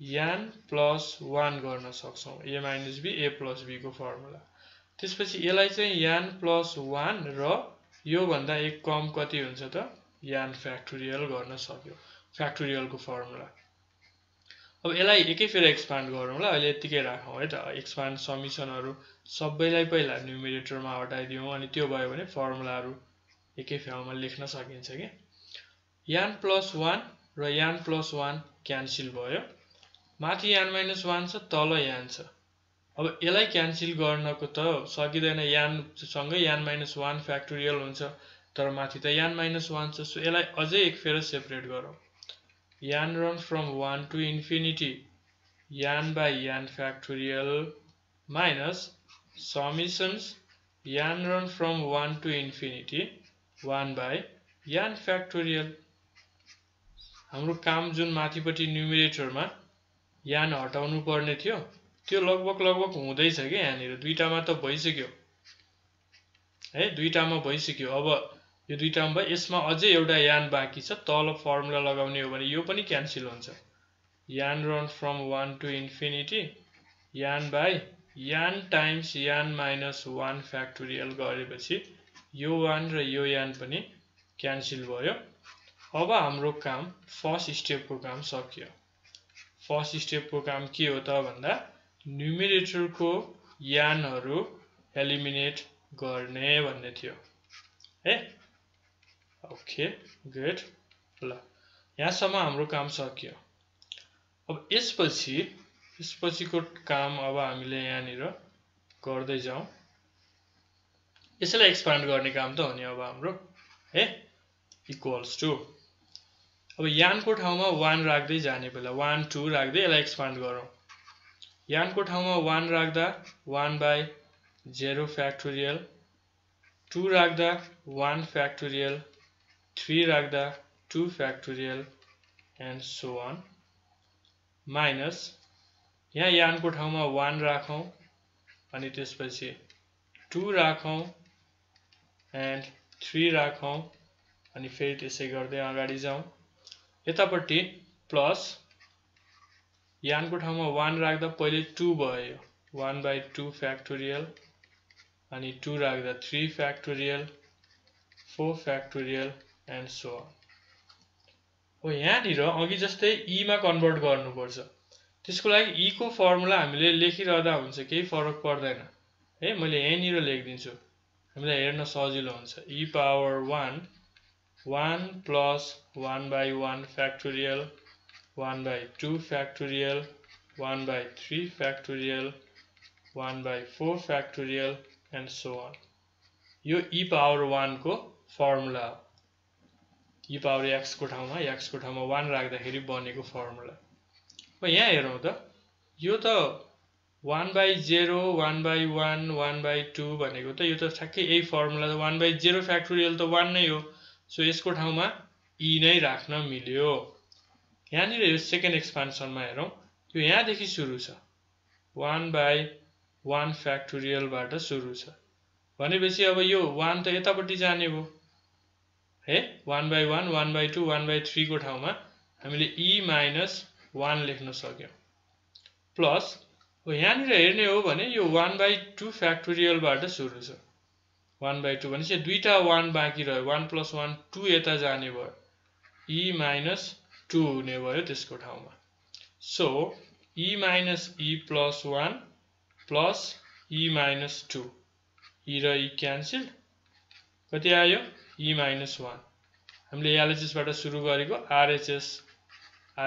n plus one गर्न सक्छौं a minus b a plus b को फर्मुला त्यसपछि यसलाई चाहिँ n plus one र यो भन्दा एक कम कति हुन्छ त n factorial गर्न सक्यो factorial को फर्मुला अब यसलाई एकैफेर एक्सपान्ड गरौँला अहिले यतिकै राखौँ है त एक्सपान्ड समेसनहरु सबैलाई पहिला न्युमरेटरमा हटाइदियौं अनि त्यो भयो भने फर्मुलाहरु एकैफेरमा लेख्न सकिन्छ के n plus one र n plus one क्यान्सल भयो माथि n minus one छ तल n छ अब यसलाई क्यान्सल गर्नको त सकिदैन n सँगै n minus one फ्याक्टोरियल हुन्छ तर माथि त n minus one छ सो यसलाई अझै एकफेर सेपरेट गरौँ n run from one to infinity n by n factorial minus summations n run from one to infinity one by n factorial हाम्रो काम जुन माथिपट्टि न्युमरेटरमा n हटाउनु पर्ने थियो त्यो लगभग लगभग हुँदैछ के यहाँनिर दुईटामा त भइसक्यो है दुईटामा भइसक्यो अब यो दुईटामा भयो यसमा अझै एउटा n बाँकी छ तल फर्मुला लगाउने हो भने यो पनि क्यान्सल हुन्छ n run from one to infinity n by n times n minus one factorial गरेपछि यो one र यो n पनि क्यान्सल भयो अब हाम्रो काम फर्स्ट स्टेपको काम सकियो फर्स्ट स्टेपको काम के हो त भन्दा न्युमरेटरको n हरु एलिमिनेट गर्ने भन्ने थियो है ओके गुड ल यहाँसम्म हाम्रो काम सकियो अब यसपछि यसपछिको काम अब हामीले यहाँनिर गर्दै जाऊ यसलाई एक्सपान्ड गर्ने काम त हो नि अब हाम्रो है इक्वल्स टु अब n को ठाउँमा one राख्दै जाने पहिला one two राख्दै यसलाई एक्सपान्ड गरौँ n को ठाउँमा one राख्दा one by zero factorial two राख्दा one factorial three राख्दा two factorial and so on minus यहाँ n को ठाउँमा one राखौं अनि त्यसपछि two राखौं and three राखौं अनि फेरि त्यसै गर्दै अगाडि जाऊ यतापट्टि plus n को ठाउँमा one राख्दा पहिले two भयो one by two factorial अनि two राख्दा three factorial four factorial and so on. अब यहाँनिर अघि जस्तै e मा कन्भर्ट गर्नुपर्छ त्यसको लागि e को फर्मुला हामीले लेखिरहदा हुन्छ केही फरक पर्दैन है मैले यहाँनिर लेखिदिन्छु हामीलाई हेर्न सजिलो हुन्छ e power one one plus one by one factorial one by two factorial one by three factorial one by four factorial and so on यो e power one को फर्मुला e power x को ठाउँमा x को ठाउँमा one राख्दाखेरि बनेको formula अब यहाँ हेरौँ त यो त one by zero one by one one by two भनेको त यो त ठ्याक्कै यही formula one by zero factorial त one नै हो सो यसको ठाउँमा e नै राख्न मिल्यो यहाँनिर यो सेकेन्ड एक्सपान्सनमा हेरौं यो यहाँदेखि सुरु छ one by one फ्याक्टोरियल बाट सुरु छ भनेपछि अब यो one त यतापट्टि जाने हो है one by one, one by two, one by three को ठाउँमा हामीले e minus one लेख्न सक्यौं प्लस हो यहाँनिर हेर्ने हो भने यो one by two फ्याक्टोरियल बाट सुरु छ one by two भनेपछि दुईटा one बाँकी रह्यो one plus one two यता जाने भयो e minus two हुने भयो त्यसको ठाउँमा so e minus e plus one plus e minus two e र e क्यान्सल कति आयो e minus one हामीले एलएचएस बाट सुरु गरेको आरएचएस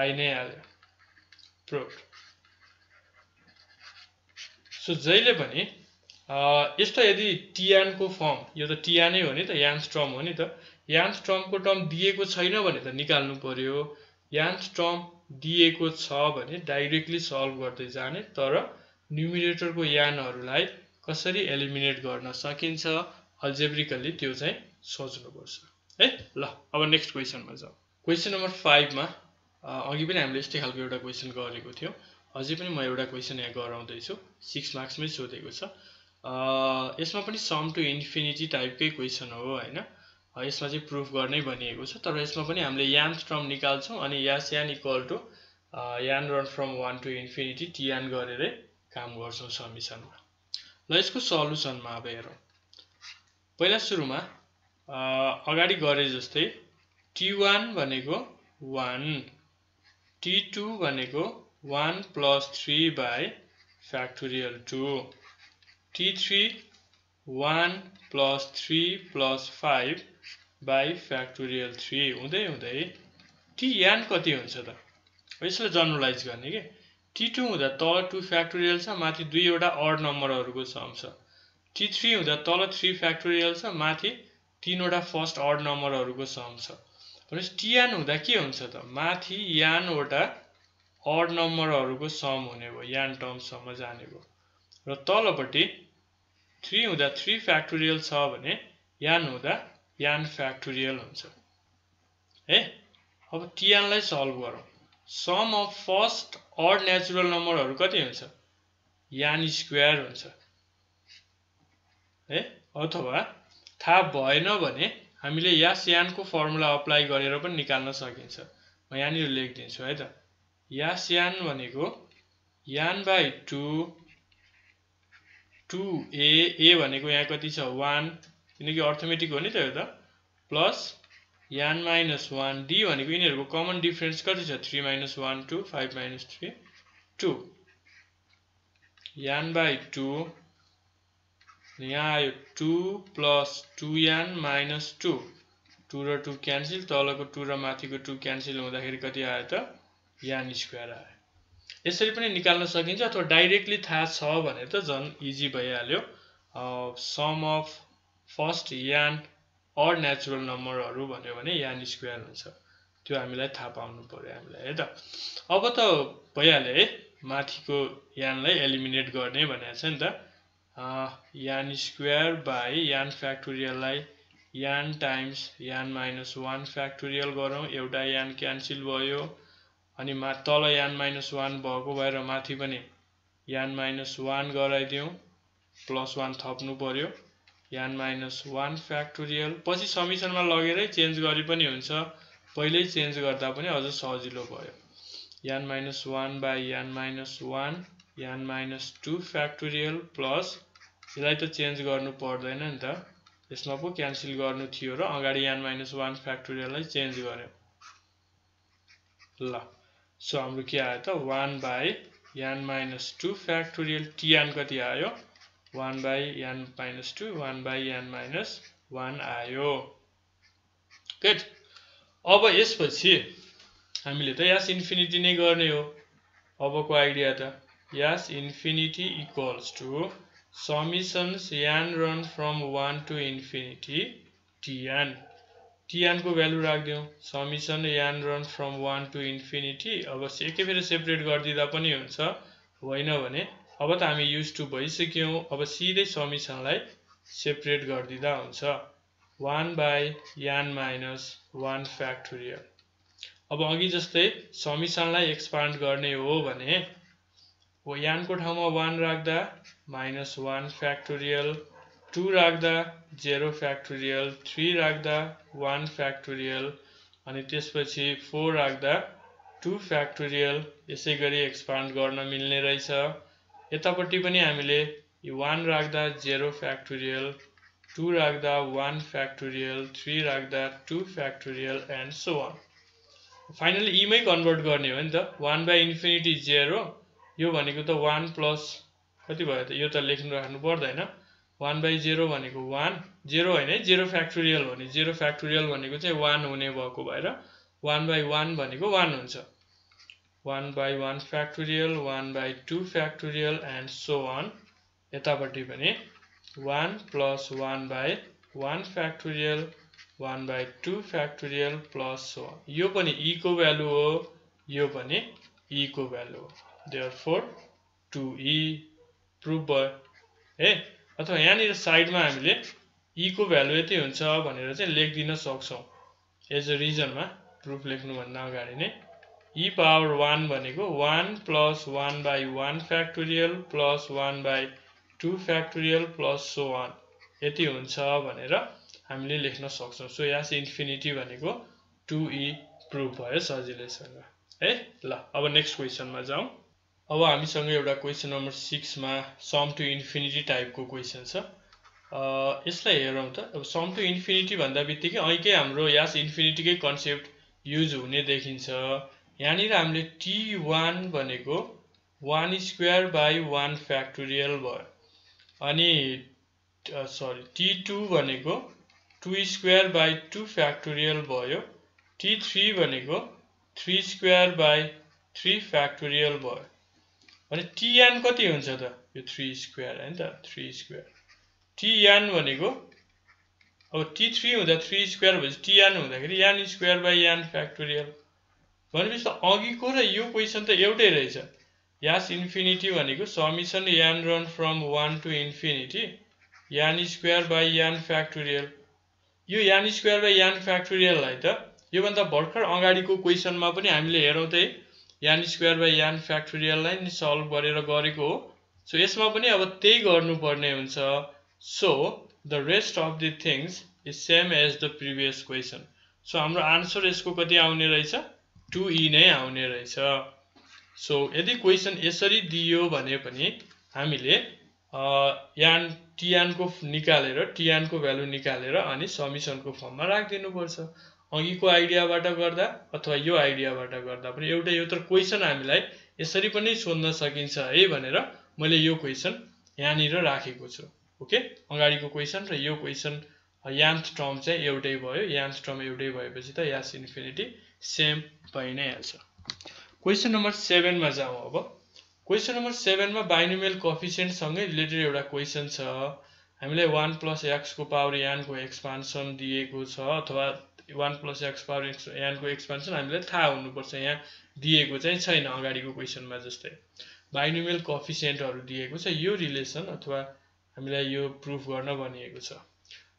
आइ नै आयो प्रुफ सो जहिले पनि यस्तो यदि टिआन को फर्म यो त टिआन नै हो नि त यान्स्ट्रम हो नि त यान्स्ट्रम को टर्म दिएको छैन भने त निकाल्नु पर्यो यान्स्ट्रम दिएको छ भने डाइरेक्टली सल्भ गर्दै जाने तर न्युमरेटरको यानहरुलाई कसरी एलिमिनेट गर्न सकिन्छ अल्जेब्रिकली त्यो चाहिँ सोच्नुपर्छ है ल अब नेक्स्ट क्वेशनमा जाऊ क्वेशन नम्बर five मा अघि पनि हामीले यस्तै खालको एउटा क्वेशन गरेको थियौ अझै पनि म एउटा क्वेशन यहाँ गराउँदै छु six मार्क्स मै सोधेको छ अ यसमा पनि सम टु इन्फिनिटी टाइपकै क्वेशन हो हैन यसमा चाहिँ प्रुफ गर्नै भनिएको छ तर यसमा पनि हामीले यान्स्ट्रम निकाल्छौं अनि यास्यान इक्वल टु यान run from one to infinity t n गरेर काम गर्छौं समेसनमा ल यसको सल्युसनमा अब हेरौं पहिला सुरुमा अगाडि गरे जस्तै t one भनेको one t two भनेको one plus three by factorial two t three one plus three plus five by factorial three हुँदै हुँदै tn कति हुन्छ त यसले जनरलाइज गर्ने के t two हुँदा तल two फ्याक्टोरियल छ माथि दुई एउटा ऑड नम्बरहरुको सम छ t three हुँदा तल three फ्याक्टोरियल छ माथि तीन वटा फर्स्ट ऑड नम्बरहरुको सम छ भनेपछि tn हुँदा के हुन्छ त माथि n वटा ऑड नम्बरहरुको सम हुने भयो n टर्म सम्म जाने भयो र तलपटि three हुँदा three फ्याक्टोरियल छ भने n हुँदा यान फ्याक्टोरियल हुन्छ है अब tn लाई सल्भ गरौं sum of first odd natural नम्बरहरु कति हुन्छ यान स्क्वायर हुन्छ है अथवा थाहा भएन भने हामीले यास यान को फर्मुला अप्लाई गरेर पनि निकाल्न सकिन्छ म यहाँ नि लेखदिन्छु है त यास यान भनेको n by two two a a भनेको यहाँ कति छ one किनकि अर्थमेटिक हो नि त यो त plus n minus one d भनेको यिनीहरुको कमन डिफरेन्स कति छ three minus one two five minus three two n by two यहाँ आयो two plus two n minus two two र two क्यान्सल तलको two र माथिको two क्यान्सल हुँदाखेरि कति आयो त n स्क्वायर आयो यसरी पनि निकाल्न सकिन्छ अथवा डाइरेक्टली थाहा छ भने त जन इजी भइहाल्यो sum of first n odd natural नम्बरहरु भन्यो भने यान स्क्वायर हुन्छ त्यो हामीलाई थाहा पाउनु पर्यो हामीलाई है त अब त भइहाल्यो है माथिको यानलाई एलिमिनेट गर्ने भनेको छ नि त अ यान स्क्वायर बाइ यान फ्याक्टोरियल लाई n times n minus one factorial गरौं एउटा यान क्यान्सल भयो अनि मा तल n minus one भएको भएर माथि पनि n minus one गराइदियौ plus one थप्नु पर्यो n minus one फ्याक्टोरियल पछि समेसनमा लगेरै चेन्ज गरि पनि हुन्छ पहिल्यै चेन्ज गर्दा पनि अझ सजिलो भयो n minus one by n minus one n minus two factorial plus यसलाई त चेन्ज गर्नु पर्दैन नि त यसमा पो क्यान्सल गर्नु थियो र अगाडि n minus one फ्याक्टोरियललाई चेन्ज गर्यो ल सो हाम्रो के आयो त one by n minus two factorial tn कति आयो one by n minus two one by n minus one आयो गुड अब यसपछि हामीले त यास इन्फिनिटी नै गर्ने हो अबको आइडिया त यास infinity equals to summations n run from one to infinity tn tn को भ्यालु राख्दियौ summation n run from one to infinity अब एकैबेर सेपरेट गर्दिदा पनि हुन्छ होइन भने अब त हामी युज टु भइसक्यौ अब सिधै समेशनलाई सेपरेट गर्दिदा हुन्छ one by n minus one factorial अब अघि जस्तै समीकरणलाई एक्सपान्ड गर्ने हो भने वो n को ठाउँमा one राख्दा minus one फ्याक्टोरियल, two राख्दा zero फ्याक्टोरियल, three राख्दा one फ्याक्टोरियल अनि त्यसपछि four राख्दा two फ्याक्टोरियल यसैगरी एक्सपान्ड गर्न मिल्ने रहेछ। यतापट्टि पनि हामीले one राख्दा zero फ्याक्टोरियल, two राख्दा one फ्याक्टोरियल, three राख्दा two factorial and so on। Finally, E may convert गर्ने हो नि त, one by infinity is zero, यो भनेको त one plus कति भयो त, यो त लेख्न राख्नु पर्दैन, one by zero भनेको one, zero हैन, zero factorial हो नि, zero factorial भनेको चाहिँ one हुने भएको भएर one by one भनेको one हुन्छ, one by one factorial, one by two factorial and so on। यतापट्टि पनि one plus one by one factorial, one by two factorial plus one, यो पनि e को value हो, यो पनि e को value हो, therefore two e prove भयो है। अथवा यहाँनिर साइडमा हामीले e को value यति हुन्छ भनेर चाहिँ लेख्दिन सक्छौं, एज अ रिजनमा प्रूफ लेख्नु भन्दा अगाडि नै। e पावर one भनेको one plus one by one factorial plus one by two factorial plus so on यति हुन्छ भनेर हामीले लेख्न सक्छौं। सो यहाँ से इन्फिनिटी भनेको two e प्रूफ भयो सजिलैसँग है। ल अब नेक्स्ट क्वेशनमा जाऊ। अब हामीसँग एउटा क्वेशन नम्बर six मा सम टु इन्फिनिटी टाइपको क्वेशन छ। अ यसलाई हेरौं त। अब सम टु इन्फिनिटी भन्दाबित्तिकै अहिकै हाम्रो यहाँ से इन्फिनिटीकै कन्सेप्ट युज हुने देखिन्छ। यहाँनिर हामीले t one भनेको one square by one factorial भयो अनि सरी t two भनेको two square by two factorial भयो, t three भनेको three square by three factorial भयो अनि tn कति हुन्छ त, यो three square हैन त, three square tn भनेको अब t three हुँदा three square भएपछि tn हुँदाखेरि n square by n factorial भनेपछि त अघिको र यो क्वेशन त एउटै रहेछ। यास इन्फिनिटी भनेको summation n run from one to infinity n square by n factorial, यो n square by n factorial लाई त यो भन्दा भर्खर अगाडिको क्वेशनमा पनि हामीले हेरौँ त n square by n factorial लाई नि सल्भ गरेर गरेको हो। सो यसमा पनि अब त्यही गर्नुपर्ने हुन्छ। So the rest of the things is same as the previous question. So हाम्रो आन्सर यसको कति आउने रहेछ, two e नै आउने रहेछ। सो यदि क्वेशन यसरी दियो भने पनि हामीले यान tn को निकालेर tn को भ्यालु निकालेर अनि समेसन को फर्ममा राखदिनु पर्छ। अघिको आइडियाबाट गर्दा अथवा यो आइडियाबाट गर्दा पनि एउटा यो त क्वेशन हामीलाई यसरी पनि सोध्न सकिन्छ है भनेर मैले यो क्वेशन यहाँनिर राखेको छु। ओके, अगाडिको क्वेशन र यो क्वेशन यान्थ टर्म चाहिँ एउटै भयो, यान्थ टर्म एउटै भएपछि त यास इन्फिनिटी सेम भइ नै हाल्छ। क्वेशन नम्बर seven मा जाऊ। अब क्वेशन नम्बर seven मा बाइनोमियल कोएफिसिएन्ट सँगै रिलेटेड एउटा क्वेशन छ। हामीलाई one plus x को पावर n को एक्सपान्सन दिएको छ अथवा one plus x power n को एक्सपान्सन हामीलाई थाहा हुनुपर्छ। यहाँ दिएको चाहिँ छैन अगाडिको क्वेशनमा जस्तै। बाइनोमियल कोएफिसिएन्टहरु दिएको छ, यो रिलेसन अथवा हामीलाई यो प्रूफ गर्न भनिएको छ।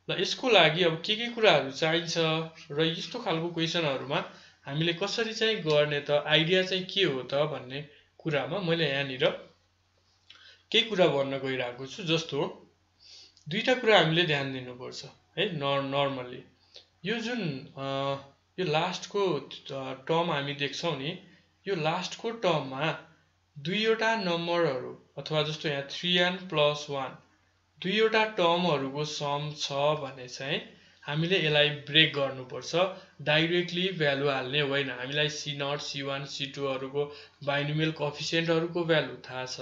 ल यसको लागि अब के के कुराहरु चाहिन्छ र यस्तो खालको क्वेशनहरुमा हामीले कसरी चाहिँ गर्ने त, आइडिया चाहिँ के हो त भन्ने कुरामा मैले यहाँनिर के कुरा भन्न गइरहेको छु। जस्तो दुईटा कुरा हामीले ध्यान दिनुपर्छ है नर्मली। यो जुन आ, यो लास्टको टर्म हामी देख्छौं नि, यो लास्टको टर्ममा दुईवटा नम्बरहरु अथवा जस्तो यहाँ three n plus one दुईवटा टर्महरुको सम छ भने चाहिँ हामीले यसलाई ब्रेक गर्नुपर्छ। डाइरेक्टली भ्यालु हाल्ने होइन, हामीलाई c zero c one c two हरुको बाइनोमियल कोएफिसिएन्ट हरुको भ्यालु थाहा छ।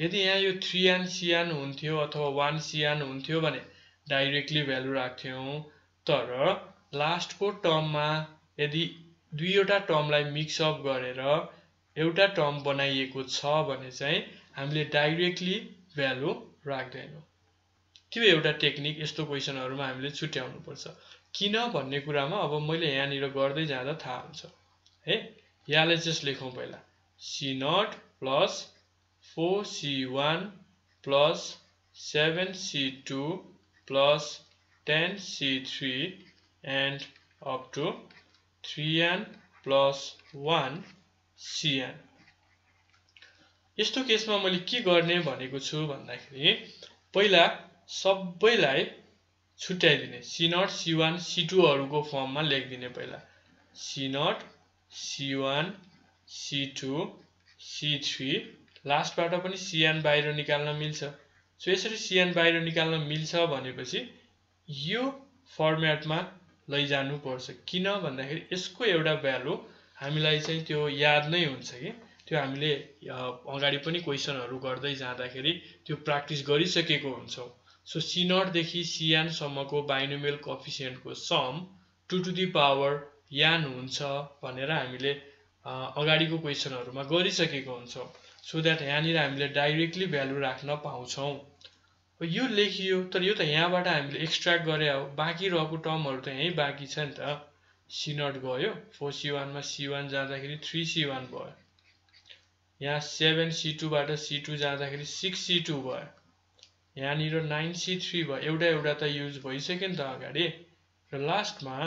यदि यहाँ यो three n cn हुन्थ्यो अथवा one cn हुन्थ्यो भने डाइरेक्टली भ्यालु राख्थ्यौं, तर लास्टको टर्ममा यदि दुईवटा टर्मलाई मिक्स अप गरेर एउटा टर्म बनाइएको छ भने चाहिँ हामीले डाइरेक्टली भ्यालु राख्दैनौं। त्यो एउटा टेक्निक यस्तो क्वेशनहरुमा हामीले छुट्याउनु पर्छ। किन भन्ने कुरामा अब मैले यहाँनिर गर्दै जाँदा थाहा हुन्छ है। यहाँलाई जस्ट लेखौं पहिला c zero plus four c one plus seven c two plus ten c three and up to three n plus one cn. यस्तो केसमा मैले के गर्ने भनेको छु भन्दाखेरि पहिला सबैलाई छुट्याइदिने c zero c one c two हरुको फर्ममा लेख्दिने पहिला c zero c one c two c three लास्टबाट पनि cn बाहिर निकाल्न मिल्छ सो यसरी cn बाहिर निकाल्न मिल्छ भनेपछि यो फर्म्याटमा लैजानु पर्छ किन भन्दाखेरि यसको एउटा भ्यालु हामीलाई चाहिँ त्यो याद नै हुन्छ के त्यो हामीले अगाडि पनि क्वेशनहरु गर्दै जाँदाखेरि त्यो प्र्याक्टिस गरिसकेको हुन्छौ सो c zero देखि cn सम्मको बाइनोमियल कोएफिसिएन्टको sum two to the power n हुन्छ भनेर हामीले अगाडिको क्वेशनहरुमा गरिसकेको हुन्छौ सो दैट यहाँनिर हामीले डाइरेक्टली भ्यालु राख्न पाउँछौ यो लेखियो तर यो त यहाँबाट हामीले एक्सट्र्याक्ट गरे हो बाँकी रहेको टर्महरु त यही बाँकी छ नि त c zero गयो four c one मा c one जाँदाखेरि three c one भयो यहाँ seven c two बाट c two जाँदाखेरि six c two भयो यहाँ निर nine c three भयो एउटा एउटा त युज भइसक्यो नि त अगाडि र लास्टमा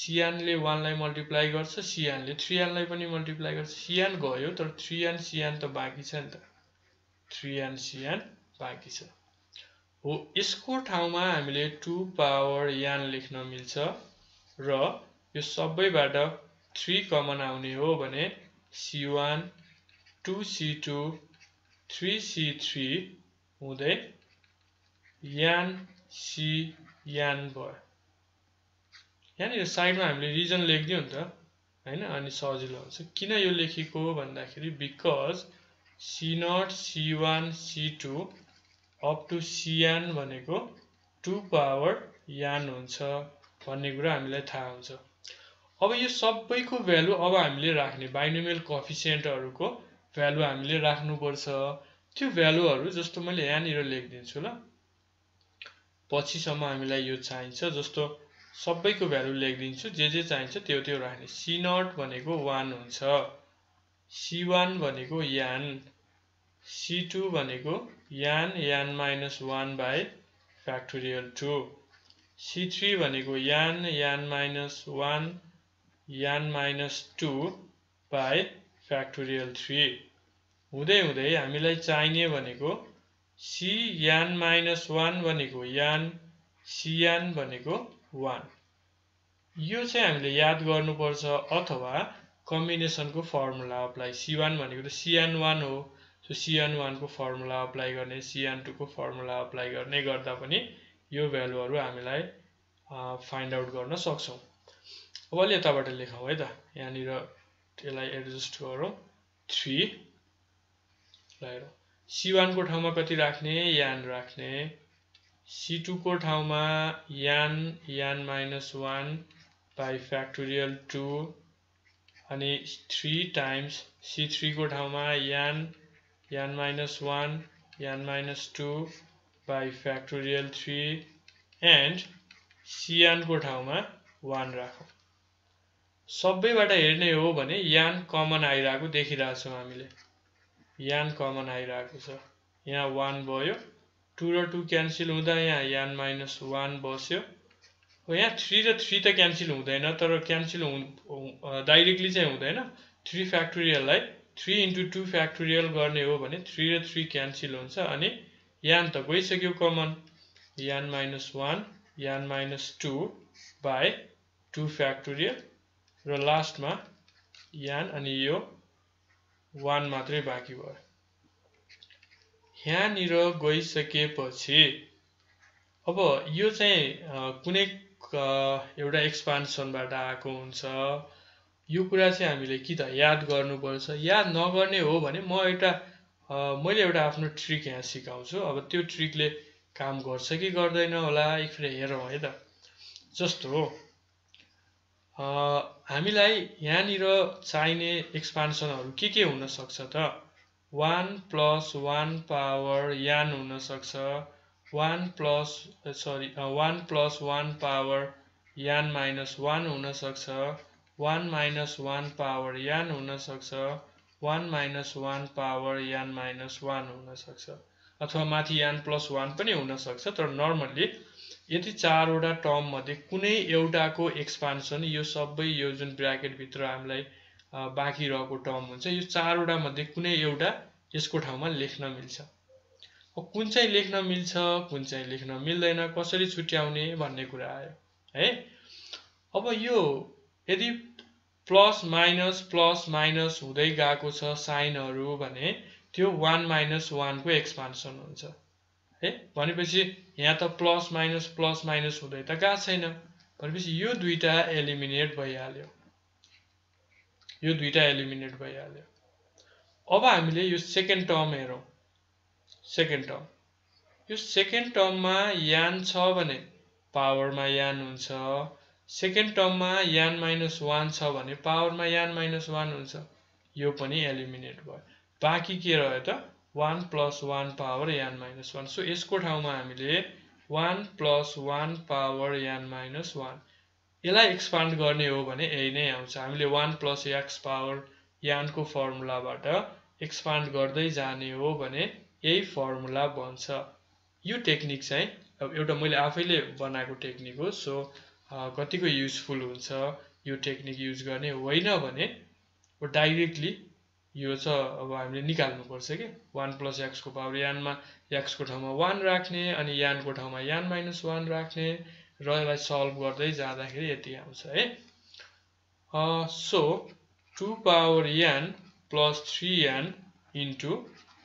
cn ले one लाई मल्टिप्लाई गर्छ cn ले three n लाई पनि मल्टिप्लाई गर्छ cn गयो तर three n cn त बाँकी छ नि त three n cn बाँकी छ हो यसको ठाउँमा हामीले two पावर n लेख्न मिल्छ र यो सबैबाट three कमन आउने हो भने c one two c two three c three हुँदै n cn भयो यहाँनिर साइडमा हामीले रिजन लेख्दियौ नि त हैन अनि सजिलो हुन्छ किन यो लेखेको भन्दाखेरि because c zero c one c two up to cn भनेको two पावर n हुन्छ भन्ने कुरा हामीलाई थाहा हुन्छ अब यो सबैको भ्यालु अब हामीले राख्ने बाइनोमियल कोएफिसिएन्टहरुको भ्यालु हामीले राख्नुपर्छ त्यो भ्यालुहरु जस्तो मैले यहाँ निर लेखदिन्छु ल पछिसम्म हामीलाई यो चाहिन्छ जस्तो सबैको भ्यालु लेखदिन्छु जे जे चाहिन्छ त्यो त्यो राख्ने c zero भनेको one हुन्छ c one भनेको n c two भनेको n n minus one by factorial two c three भनेको n n minus one n minus two by factorial three हुँदै हुँदै हामीलाई चाहिने भनेको c n minus one भनेको n cn भनेको one यो चाहिँ हामीले याद गर्नुपर्छ अथवा कम्बिनेसनको फर्मुला अप्लाई c one भनेको त c n one हो सो c n one को फर्मुला अप्लाई गर्ने c n two को फर्मुला अप्लाई गर्ने गर्दा पनि यो भ्यालुहरु हामीलाई फाइन्ड आउट गर्न सक्छौ अब यताबाट लेखौं है त यहाँ निर यसलाई एडजस्ट गरौं three लाएर c one को ठाउँमा कति राख्ने n राख्ने c two को ठाउँमा n n minus one by factorial two अनि three times c three को ठाउँमा n n minus one n minus two by factorial three and cn को ठाउँमा one राखौं सबैबाट हेर्ने हो भने n कमन आइराको देखिराछौं हामीले n कमन आइराको छ यहाँ one भयो two र two क्यान्सल हुँदा यहाँ n minus one बस्यो हो यहाँ three र three त क्यान्सल हुँदैन तर क्यान्सल डाइरेक्टली चाहिँ हुँदैन three फ्याक्टोरियल लाई three into two फ्याक्टोरियल गर्ने हो भने three र three क्यान्सल हुन्छ अनि n त गइसक्यो common n minus one n minus two by two factorial र लास्टमा n अनि यो one मात्रै बाँकी भयो यहाँ निर गइसकेपछि अब यो चाहिँ कुनै एउटा एक्सपान्सनबाट आएको हुन्छ यो कुरा चाहिँ हामीले कि त याद गर्नुपर्छ याद नगर्ने हो भने म एउटा मैले एउटा आफ्नो ट्रिक यहाँ सिकाउँछु अब त्यो ट्रिकले काम गर्छ कि गर्दैन होला एकफेर हेरौं है त जस्तो हामीलाई यहाँ निर चाहिने एक्सपान्सनहरु के के हुन सक्छ त one plus one power n हुन सक्छ one plus sorry one plus one power n minus one हुन सक्छ one minus one power n हुन सक्छ one minus one power n minus one हुन सक्छ अथवा माथि n plus one पनि हुन सक्छ तर नर्मल्ली यदि चारवटा टर्म मध्ये कुनै एउटाको एक्सपान्सन यो सबै यो जुन ब्र्याकेट भित्र हामीलाई बाँकी रहेको टर्म हुन्छ यो चारवटा मध्ये कुनै एउटा यसको ठाउँमा लेख्न मिल्छ। अब कुन चाहिँ लेख्न मिल्छ कुन चाहिँ लेख्न मिल्दैन कसरी छुट्याउने भन्ने कुरा आयो है। अब यो यदि प्लस माइनस प्लस माइनस हुँदै गएको छ साइनहरु भने त्यो one minus one को एक्सपान्सन हुन्छ है। भनेपछि यहाँ त प्लस माइनस प्लस माइनस हुँदै त गएको छैन भनेपछि यो दुईटा एलिमिनेट भइहाल्यो यो दुईटा एलिमिनेट भइहाल्यो। अब हामीले यो सेकेन्ड टर्म हेरौं। सेकेन्ड टर्म यो सेकेन्ड टर्ममा यान छ भने पावरमा यान हुन्छ। सेकेन्ड टर्ममा यान माइनस वान छ भने पावरमा यान माइनस वान हुन्छ यो पनि एलिमिनेट भयो। बाँकी के रह्यो त one plus one power n minus one so यसको ठाउँमा हामीले one plus one power n minus one यसलाई एक्सपान्ड गर्ने हो भने यही नै आउँछ। हामीले one plus x power n को फर्मुलाबाट एक्सपान्ड गर्दै जाने हो भने यही फर्मुला बन्छ। यो टेक्निक चाहिँ अब एउटा मैले आफैले बनाएको टेक्निक हो सो कतिको युजफुल हुन्छ यो टेक्निक युज गर्ने होइन भने व डाइरेक्टली यो छ अब हामीले निकाल्नुपर्छ के one plus x को पावर n मा x को ठाउँमा one राख्ने अनि n को ठाउँमा n minus one राख्ने र यसलाई सल्भ गर्दै जाँदाखेरि यति आउँछ है। Uh so two power n plus three n into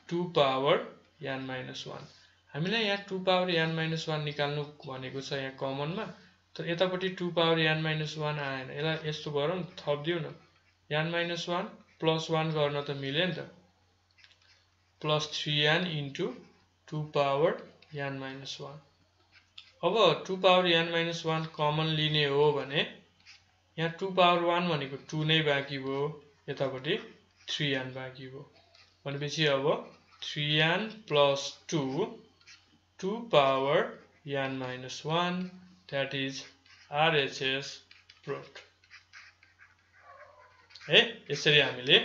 two power n minus one हामीलाई यहाँ two power n minus one निकाल्नु भनेको छ यहाँ कमनमा तर यतापट्टि two power n minus one आएन यसलाई यस्तो गरौँ थप्दियौ न n minus one plus one गर्न त मिले नि त plus three n into two power n minus one. अब two power n minus one common लिने हो भने यहाँ टू पावर वान भनेको टू नै बाँकी भयो यतापट्टि थ्री एन बाँकी भयो भनेपछि अब three n plus two two power n minus one that is RHS proof है। यसरी हामीले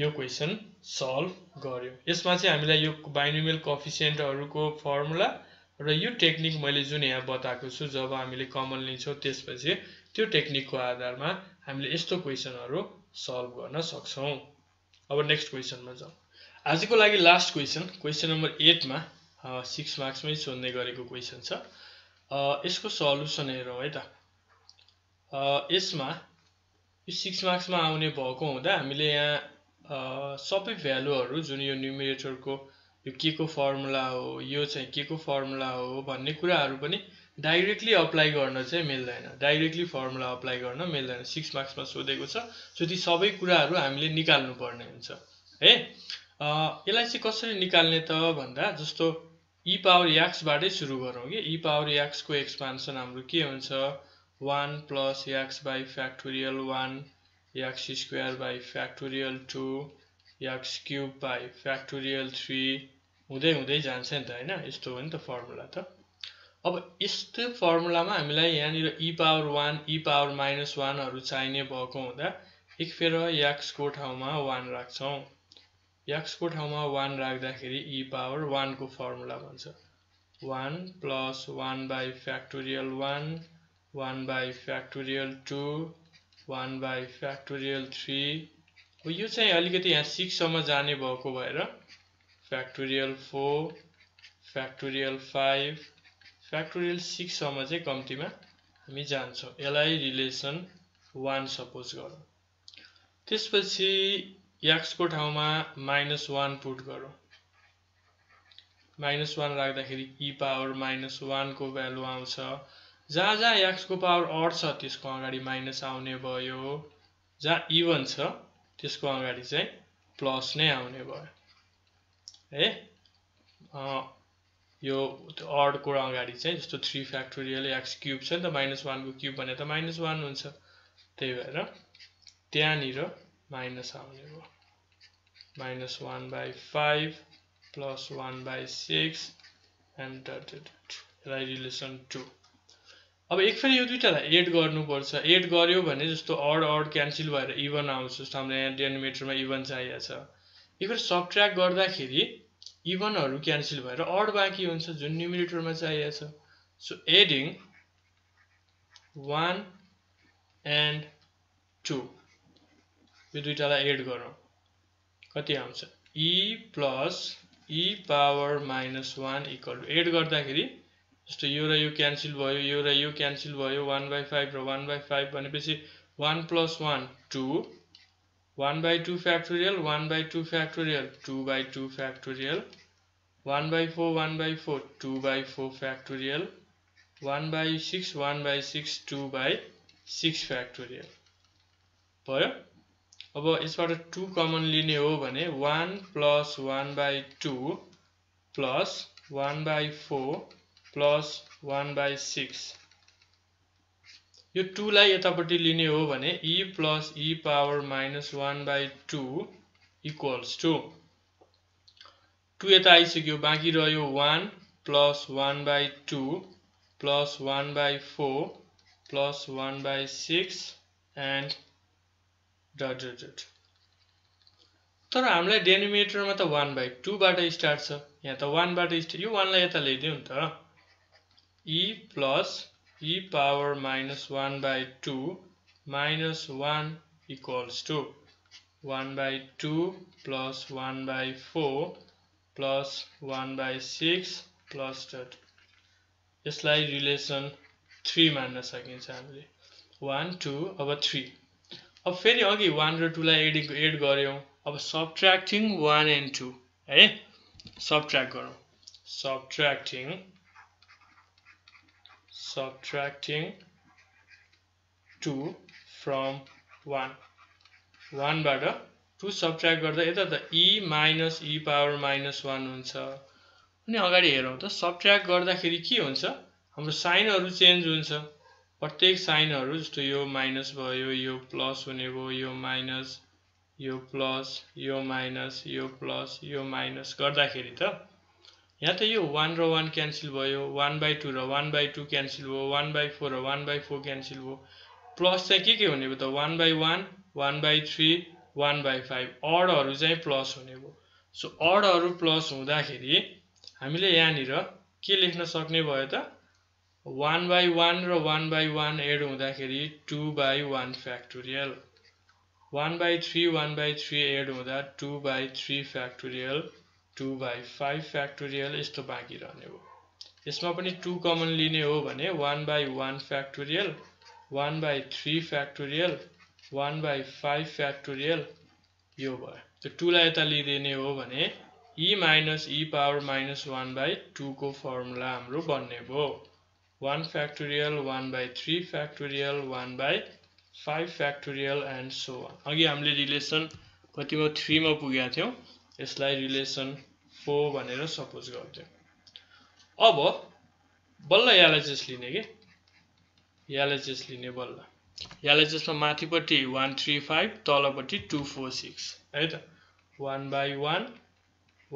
यो क्वेशन सल्भ गर्यो। यसमा चाहिँ हामीलाई यो बाइनोमियल कोएफिसिएन्टहरुको फर्मुला र यो टेक्निक मैले जुन यहाँ बताएको छु जब हामीले कमन लिन्छौं त्यसपछि त्यो टेक्निकको आधारमा हामीले यस्तो क्वेशनहरु सल्भ गर्न सक्छौं। अब नेक्स्ट क्वेशनमा जाऊ। आजको लागि लास्ट क्वेशन क्वेशन नम्बर आठ मा सिक्स मार्क्समै सोध्ने गरेको क्वेशन छ। यसको सल्युसन हेरौं है त। यसमा यो सिक्स मार्क्समा आउने भएको हुँदा हामीले यहाँ सबै भ्यालुहरु जुन यो न्युमरेटरको यो के को फर्मुला हो यो चाहिँ के को फर्मुला हो भन्ने कुराहरु पनि डाइरेक्टली अप्लाई गर्न चाहिँ मिल्दैन डाइरेक्टली फर्मुला अप्लाई गर्न मिल्दैन सिक्स मार्क्समा सोधेको छ। सो ती सबै कुराहरु हामीले निकाल्नु पर्ने हुन्छ है। यसलाई चाहिँ कसरी निकाल्ने त भन्दा जस्तो e पावर x बाटै सुरु गरौँ के e पावर x को एक्सपान्सन हाम्रो के हुन्छ one plus x by factorial one x square by factorial two x cube by factorial three हुँदै हुँदै जान्छ नि त हैन यस्तो हो नि त फर्मुला त। अब यस्तो फर्मुलामा हामीलाई यहाँनिर e power one e power minus one हरु चाहिने भएको हुँदा एक फेर x को ठाउँमा one राख्छौं x को ठाउँमा one राख्दाखेरि e पावर one को फर्मुला भन्छ one plus one by factorial one one by factorial two one by factorial three हो यो चाहिँ अलिकति यहाँ six सम्म जाने भएको भएर factorial four factorial five factorial six सम्म चाहिँ कम्तिमा हामी जान्छौँ। यसलाई रिलेसन one सपोज गरौँ त्यसपछि x को ठाउँमा minus one पुट गरौँ minus one राख्दाखेरि e पावर minus one को भ्यालु आउँछ जहाँ जहाँ x को पावर odd छ त्यसको अगाडि माइनस आउने भयो जहाँ इवन छ त्यसको अगाडि चाहिँ प्लस नै आउने भयो है। यो odd को अगाडि चाहिँ जस्तो three फ्याक्टोरियल x क्यूब छ नि त माइनस वान को क्यूब भने त माइनस वान हुन्छ त्यही भएर त्यहाँनिर माइनस आउने भयो minus one by five plus one by six and dot dot यसलाई रिलेसन टू। अब एक फेरि यो दुईटालाई एड गर्नुपर्छ एड गर्यो भने जस्तो अड अड क्यान्सल भएर इभन आउँछ जस्तो हामीलाई यहाँ डिनोमिनेटरमा इभन चाहिएको छ एक फेरि सबट्र्याक्ट गर्दाखेरि इभनहरु क्यान्सल भएर अड बाँकी हुन्छ जुन न्युमरेटरमा चाहिएको छ So adding one and two we do it all add garna kati aamcha e plus e power minus one equal to add garda kheri jasto yo ra yo cancel bhayo yo ra yo cancel bhayo one by five ra one by five bhanepachi one plus one two one by two factorial one by two factorial two by two factorial one by four one by four two by four factorial one by six one by six two by six factorial भयो अब यसबाट two common लिने हो भने one plus one by two plus one by four plus one by six यो two लाई यतापट्टि लिने हो भने e plus e power minus one by two equals to two यता आइसक्यो बाँकी रह्यो one plus one by two plus one by four plus one by six and dot dot dot. तर हामीलाई डेनोमिनेटरमा त one by two बाट start छ यहाँ त one बाट स्टार्ट यो one लाई यता ल्याइदिउँ नि त e plus e power minus one by two minus one equals to one by two plus one by four plus one by six plus dot. यसलाई रिलेसन three मान्न सकिन्छ हामीले one two अब three अब फेरि अघि one र two लाई एड एड गर्यौ अब सबट्र्याक्टिङ one and two है सबट्र्याक्ट गरौ subtracting subtracting two from one one बाट two सबट्र्याक्ट गर्दा यता त e minus e power minus one हुन्छ अनि अगाडि हेरौं त सबट्र्याक्ट गर्दाखेरि के हुन्छ हाम्रो साइनहरु चेन्ज हुन्छ प्रत्येक साइनहरु जस्तो यो माइनस भयो यो प्लस हुने भयो यो माइनस यो प्लस यो माइनस यो प्लस यो माइनस गर्दाखेरि त यहाँ त यो one र one क्यान्सल भयो one by two र one by two क्यान्सल भयो one by four र one by four क्यान्सल भयो प्लस चाहिँ के के हुने भयो त one by one one by three one by five अडहरु चाहिँ प्लस हुने भयो सो अडहरु प्लस हुँदाखेरि हामीले यहाँ निर के लेख्न सक्ने भयो त one by one र one by one एड हुँदाखेरि two by one factorial one by three one by three add हुँदा two by three factorial two by five factorial यस्तो बाँकी रहने हो यसमा पनि two कमन लिने हो भने one by one factorial one by three factorial one by five factorial यो भयो त्यो two लाई यता लिदिने हो भने e minus e power minus one by two को फर्मुला हाम्रो बन्ने भयो one factorial one by three factorial one by five factorial and so on अघि हामीले रिलेसन कतिमा three मा पुगेका थियौ यसलाई रिलेसन four भनेर सपोज गर्थ्यौ अब बल्ल यालाई जस लिने के यालाई जस लिने बल्ल यालाई जसमा माथिपट्टि one three five तलपट्टि two four six है त one by one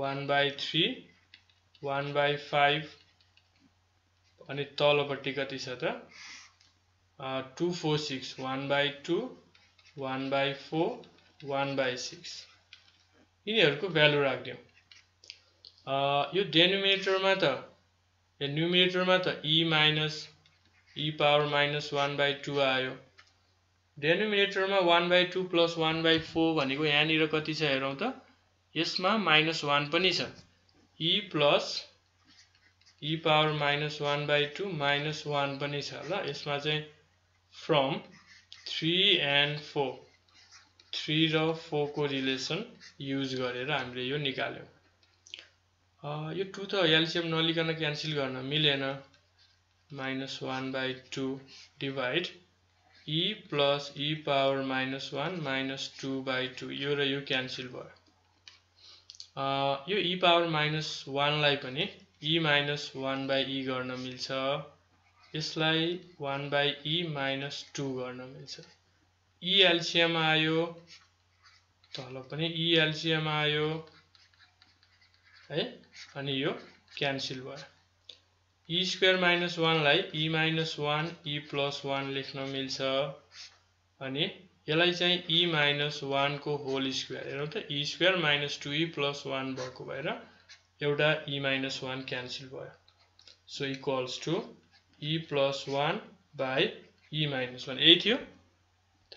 one by three one by five अनि तलपट्टि कति छ त two four six one by two one by four one by six यिनीहरुको भ्यालु राख्दियौ अ यो डेनोमिनेटरमा त यो न्युमरेटरमा त e minus e power minus one by two आयो डेनोमिनेटरमा one by two plus one by four भनेको यहाँ निर कति छ हेरौं त यसमा minus one पनि छ e plus e power minus one by two minus one पनि छ ल यसमा चाहिँ from three and four three र four को रिलेसन युज गरेर हामीले यो निकाल्यौ अ यो two त एलसीएम नलिकन क्यान्सल गर्न मिलेन minus one by two divide e plus e power minus one minus two by two यो र यो क्यान्सल भयो Uh, यो e power minus one लाई पनि e minus one by e गर्न मिल्छ यसलाई one by e minus two गर्न मिल्छ e एलसीएम आयो तल पनि e एलसीएम आयो है अनि यो क्यान्सल भयो e square minus one लाई e minus one e plus one लेख्न मिल्छ अनि यसलाई चाहिँ e minus one को होल स्क्वायर हेरौं त e square minus two e plus one भएको भएर एउटा e minus one क्यान्सल भयो so equals to e plus one by e minus one eight you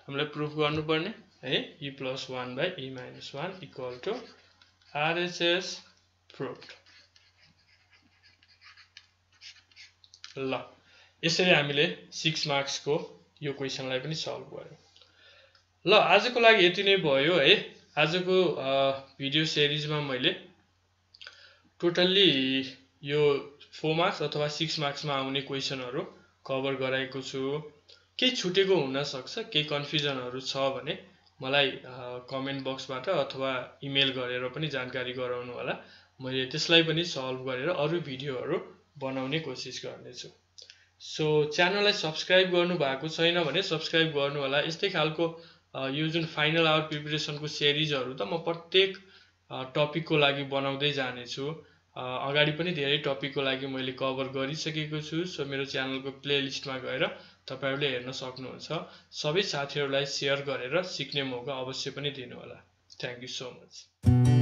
हमले proof करनु पड़ने है e plus one by e minus one equal to R H S proved ला इससे हामीले six marks को यो question लाई पनि solve गरे ला आजको लागि यति नै भयो है आजको video series मा मैले totally यो four marks अथवा six marks मा आउने question हरु cover गराएको छु के छुटेको हुन सक्छ के कन्फ्युजनहरु छ भने मलाई कमेन्ट बक्सबाट अथवा इमेल गरेर पनि जानकारी गराउनु होला मैले त्यसलाई पनि सल्भ गरेर अरु भिडियोहरु बनाउने कोसिस गर्नेछु सो च्यानललाई सब्स्क्राइब गर्नु भएको छैन भने सब्स्क्राइब गर्नु होला यस्तै खालको यो जुन फाइनल आवर प्रिपरेसनको सिरिजहरु त म प्रत्येक टपिकको लागि बनाउँदै जानेछु अगाडि पनि धेरै टपिकको लागि मैले कभर गरिसकेको छु सो मेरो च्यानलको प्लेलिस्टमा गएर तपाईहरुले हेर्न सक्नुहुन्छ सबै साथीहरुलाई शेयर गरेर सिक्ने मौका अवश्य पनि दिनु होला थ्यांक यू सो मच